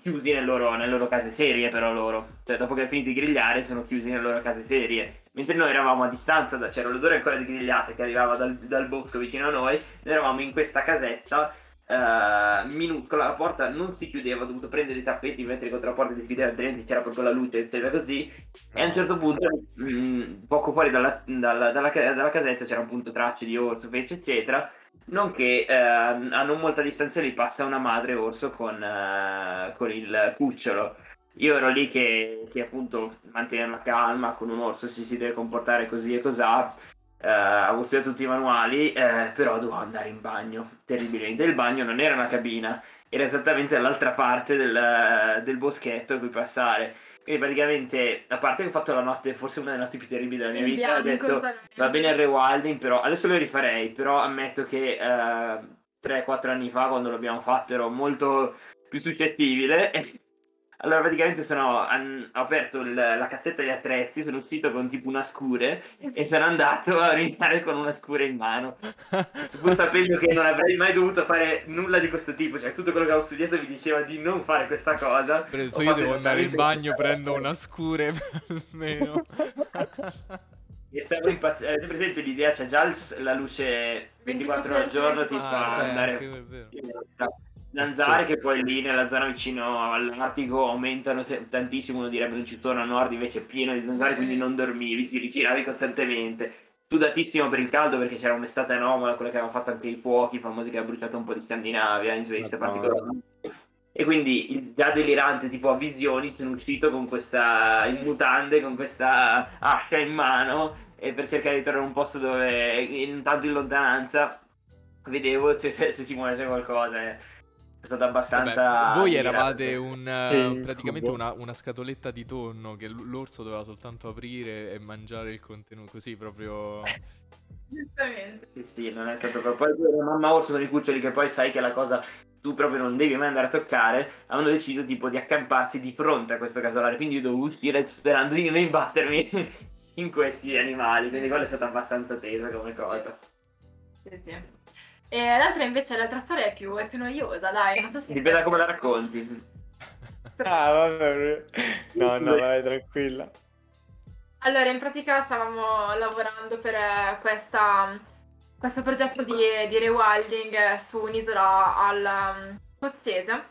chiusi nelle loro case serie, però loro, cioè dopo che hanno finito di grigliare sono chiusi nelle loro case serie, mentre noi eravamo a distanza, c'era l'odore ancora di grigliate che arrivava dal bosco vicino a noi, noi eravamo in questa casetta minuscola, la porta non si chiudeva, ho dovuto prendere i tappeti, mettere contro la porta e chiudere, altrimenti c'era proprio la luce, eccetera, così, e a un certo punto poco fuori dalla casetta c'era appunto tracce di orso, fece, eccetera, nonché a non molta distanza lì passa una madre orso con il cucciolo. Io ero lì che appunto mantenere la calma, con un orso si deve comportare così e cos'ha, avevo studiato tutti i manuali, però dovevo andare in bagno, terribilmente. Il bagno non era una cabina, era esattamente dall'altra parte del boschetto a cui passare, quindi praticamente, a parte che ho fatto la notte, forse una delle notti più terribili della mia vita, ho detto va bene il rewilding, però adesso lo rifarei, però ammetto che 3-4 anni fa, quando l'abbiamo fatto, ero molto più suscettibile. Allora praticamente ho aperto la cassetta degli attrezzi, sono uscito con tipo una scure e sono andato a urinare con una scure in mano, pur sapendo che non avrei mai dovuto fare nulla di questo tipo, cioè tutto quello che avevo studiato mi diceva di non fare questa cosa. Però io devo andare in bagno, prendo una scure almeno. E stavo impazzendo, avete presente l'idea, c'è già la luce 24 ore al giorno, ti fa andare... Zanzare, sì, che poi lì nella zona vicino all'Artico aumentano tantissimo, uno direbbe non ci sono, a nord invece è pieno di zanzare, quindi non dormivi, ti rigiravi costantemente, sudatissimo per il caldo perché c'era un'estate anomala, quella che avevano fatto anche i fuochi famosi che ha bruciato un po' di Scandinavia, in Svezia particolarmente, e quindi già delirante tipo a visioni sono uscito con questa, in mutande, con questa ascia in mano, e per cercare di trovare un posto dove intanto in lontananza vedevo se si muovesse qualcosa, È stato abbastanza... Vabbè, voi eravate praticamente una scatoletta di tonno che l'orso doveva soltanto aprire e mangiare il contenuto, così proprio... Giustamente. Sì, non è stato proprio... Poi la mamma orso con i cuccioli, che poi sai che la cosa tu proprio non devi mai andare a toccare, hanno deciso tipo di accamparsi di fronte a questo casolare, quindi io dovevo uscire sperando di non imbattermi in questi animali, quindi quello è stato abbastanza teso come cosa. Sì. E l'altra invece, l'altra storia è più noiosa, dai, non so se... Dipende da come la racconti. Ah, vabbè. No, vai tranquilla. Allora, in pratica stavamo lavorando per questo progetto di rewilding su un'isola al scozzese,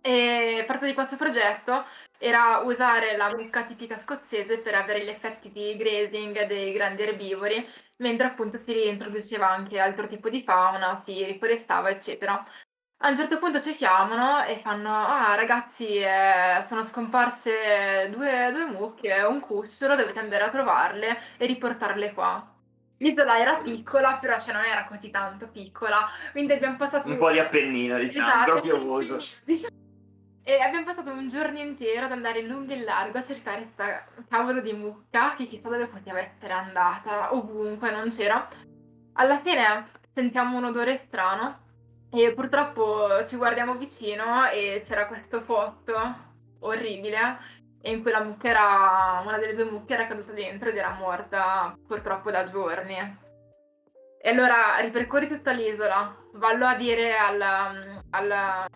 e parte di questo progetto era usare la mucca tipica scozzese per avere gli effetti di grazing dei grandi erbivori, mentre appunto si reintroduceva anche altro tipo di fauna, si riforestava, eccetera. A un certo punto ci chiamano e fanno: ah ragazzi, sono scomparse due mucche e un cucciolo, dovete andare a trovarle e riportarle qua. L'isola era piccola, però cioè non era così tanto piccola, quindi abbiamo passato... Un po' di Appennino, diciamo, piovoso. E abbiamo passato un giorno intero ad andare lungo e largo a cercare sta cavolo di mucca, che chissà dove poteva essere andata, ovunque, non c'era. Alla fine sentiamo un odore strano e purtroppo ci guardiamo vicino e c'era questo posto orribile in cui una delle due mucche era caduta dentro ed era morta purtroppo da giorni. E allora ripercorri tutta l'isola, vallo a dire al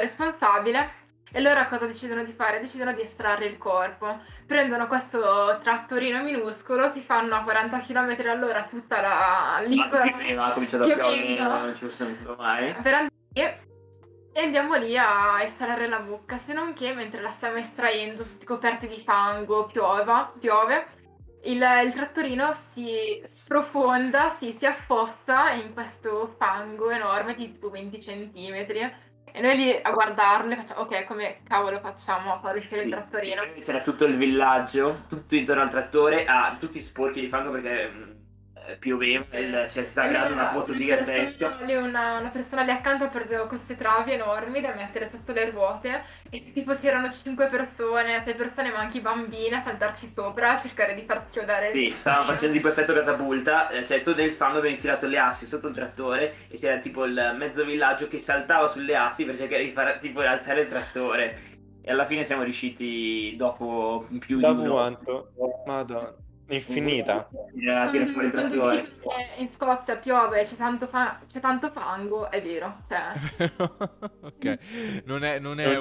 responsabile, e allora cosa decidono di fare? Decidono di estrarre il corpo. Prendono questo trattorino minuscolo, si fanno a 40 km all'ora tutta l'isola. Ha cominciato a piovere, non ci possiamo mai. E andiamo lì a estrarre la mucca, se non che mentre la stiamo estraendo, tutti coperti di fango, piove, il trattorino si sprofonda, si affossa in questo fango enorme di tipo 20 centimetri, e noi lì a guardarlo facciamo: ok, come cavolo facciamo a far uscire il trattorino? C'era tutto il villaggio, tutto intorno al trattore, tutti sporchi di fango perché... pioveva, cioè si sta creando una pozzotica tedesca. Una persona lì accanto portava queste travi enormi da mettere sotto le ruote e tipo c'erano 5 persone, 6 persone, ma anche i bambini a saltarci sopra a cercare di far schiodare. Sì, stavano facendo tipo effetto catapulta, cioè sotto del fango aveva infilato le assi sotto il trattore e c'era tipo il mezzo villaggio che saltava sulle assi per cercare di far tipo alzare il trattore. E alla fine siamo riusciti dopo più da di uno. Quanto? Madonna. Infinita. In Scozia piove, c'è tanto fango, è vero. Cioè. Ok, non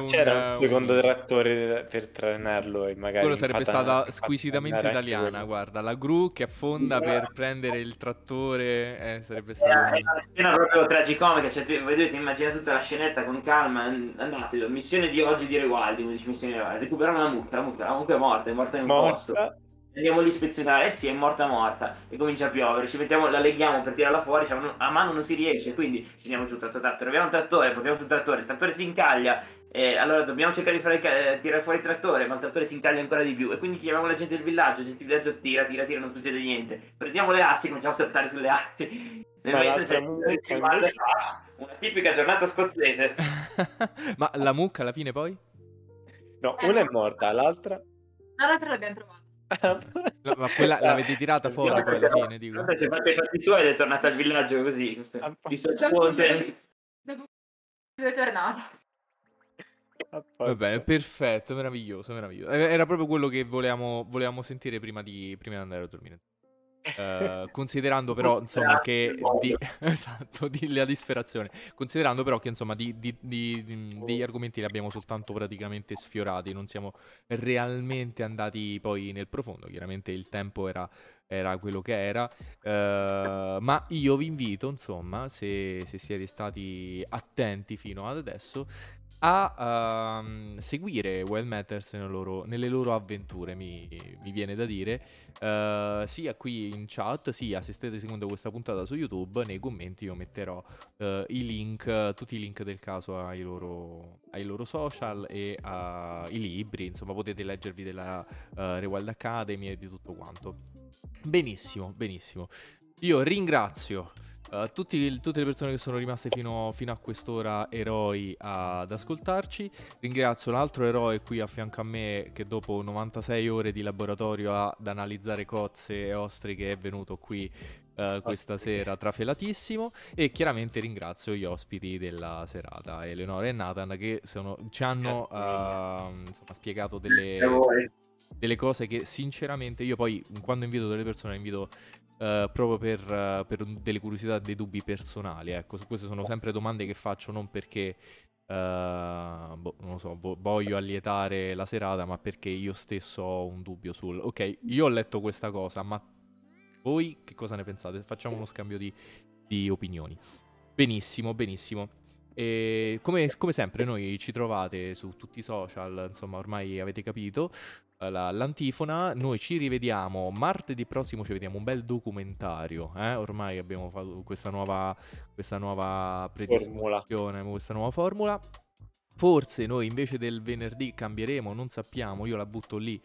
c'era un secondo trattore per trainarlo e magari. Quello sarebbe stata squisitamente italiana. Guarda, la gru che affonda per prendere il trattore, sarebbe stata una scena proprio tragicomica. Cioè, voi dovete immaginare tutta la scenetta con calma. Andatelo. Missione di oggi di Rewilding. Recuperare una mucca. La mucca è morta in un posto. Andiamo ad ispezionare, sì, è morta, e comincia a piovere, la leghiamo per tirarla fuori, diciamo, a mano non si riesce, quindi scendiamo tutto, troviamo un trattore, portiamo tutto il trattore si incaglia, allora dobbiamo cercare di tirare fuori il trattore, ma il trattore si incaglia ancora di più, e quindi chiamiamo la gente del villaggio, tira, non succede niente, prendiamo le assi, cominciamo a saltare sulle assi, nel momento c'è una tipica giornata scozzese. Ma la mucca alla fine poi? No, una è morta, l'altra? No, l'altra l'abbiamo trovata. No, ma quella l'avete tirata fuori poi alla fine, dico. Si è fatta i fatti suoi ed è tornata al villaggio così. Di sottoponte. Dopo è tornata. Va bene, perfetto, meraviglioso. Era proprio quello che volevamo sentire prima di andare a dormire. Considerando però insomma che la disperazione, considerando però che insomma degli argomenti li abbiamo soltanto praticamente sfiorati, non siamo realmente andati poi nel profondo, chiaramente il tempo era quello che era, ma io vi invito insomma, se siete stati attenti fino ad adesso, a seguire Wild Matters nelle loro avventure, mi viene da dire, sia qui in chat, sia se state seguendo questa puntata su YouTube, nei commenti io metterò tutti i link del caso ai loro social e ai libri, insomma potete leggervi della Rewild Academy e di tutto quanto. Benissimo, io ringrazio tutte le persone che sono rimaste fino a quest'ora eroi ad ascoltarci. Ringrazio l'altro eroe qui a fianco a me che dopo 96 ore di laboratorio ad analizzare cozze e ostriche è venuto qui questa sera trafelatissimo, e chiaramente ringrazio gli ospiti della serata, Eleonora e Nathan, che ci hanno spiegato delle cose che sinceramente io poi quando invito delle persone invito proprio per delle curiosità, dei dubbi personali, ecco, queste sono sempre domande che faccio non perché voglio allietare la serata, ma perché io stesso ho un dubbio sul ok, io ho letto questa cosa, ma voi che cosa ne pensate? Facciamo uno scambio di opinioni. Benissimo. E come sempre noi ci trovate su tutti i social, insomma ormai avete capito l'antifona, noi ci rivediamo martedì prossimo, ci vediamo un bel documentario, ormai abbiamo fatto questa nuova predisposizione, questa nuova formula, forse noi invece del venerdì cambieremo, non sappiamo, io la butto lì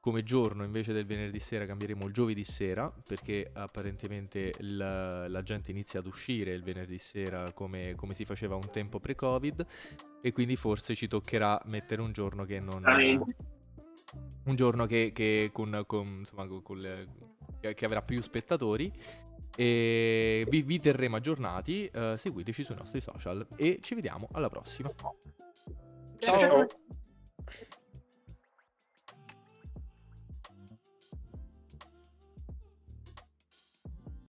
come giorno, invece del venerdì sera cambieremo il giovedì sera, perché apparentemente la gente inizia ad uscire il venerdì sera come si faceva un tempo pre-covid, e quindi forse ci toccherà mettere un giorno che non... un giorno che avrà più spettatori, e vi terremo aggiornati, seguiteci sui nostri social e ci vediamo alla prossima. Ciao.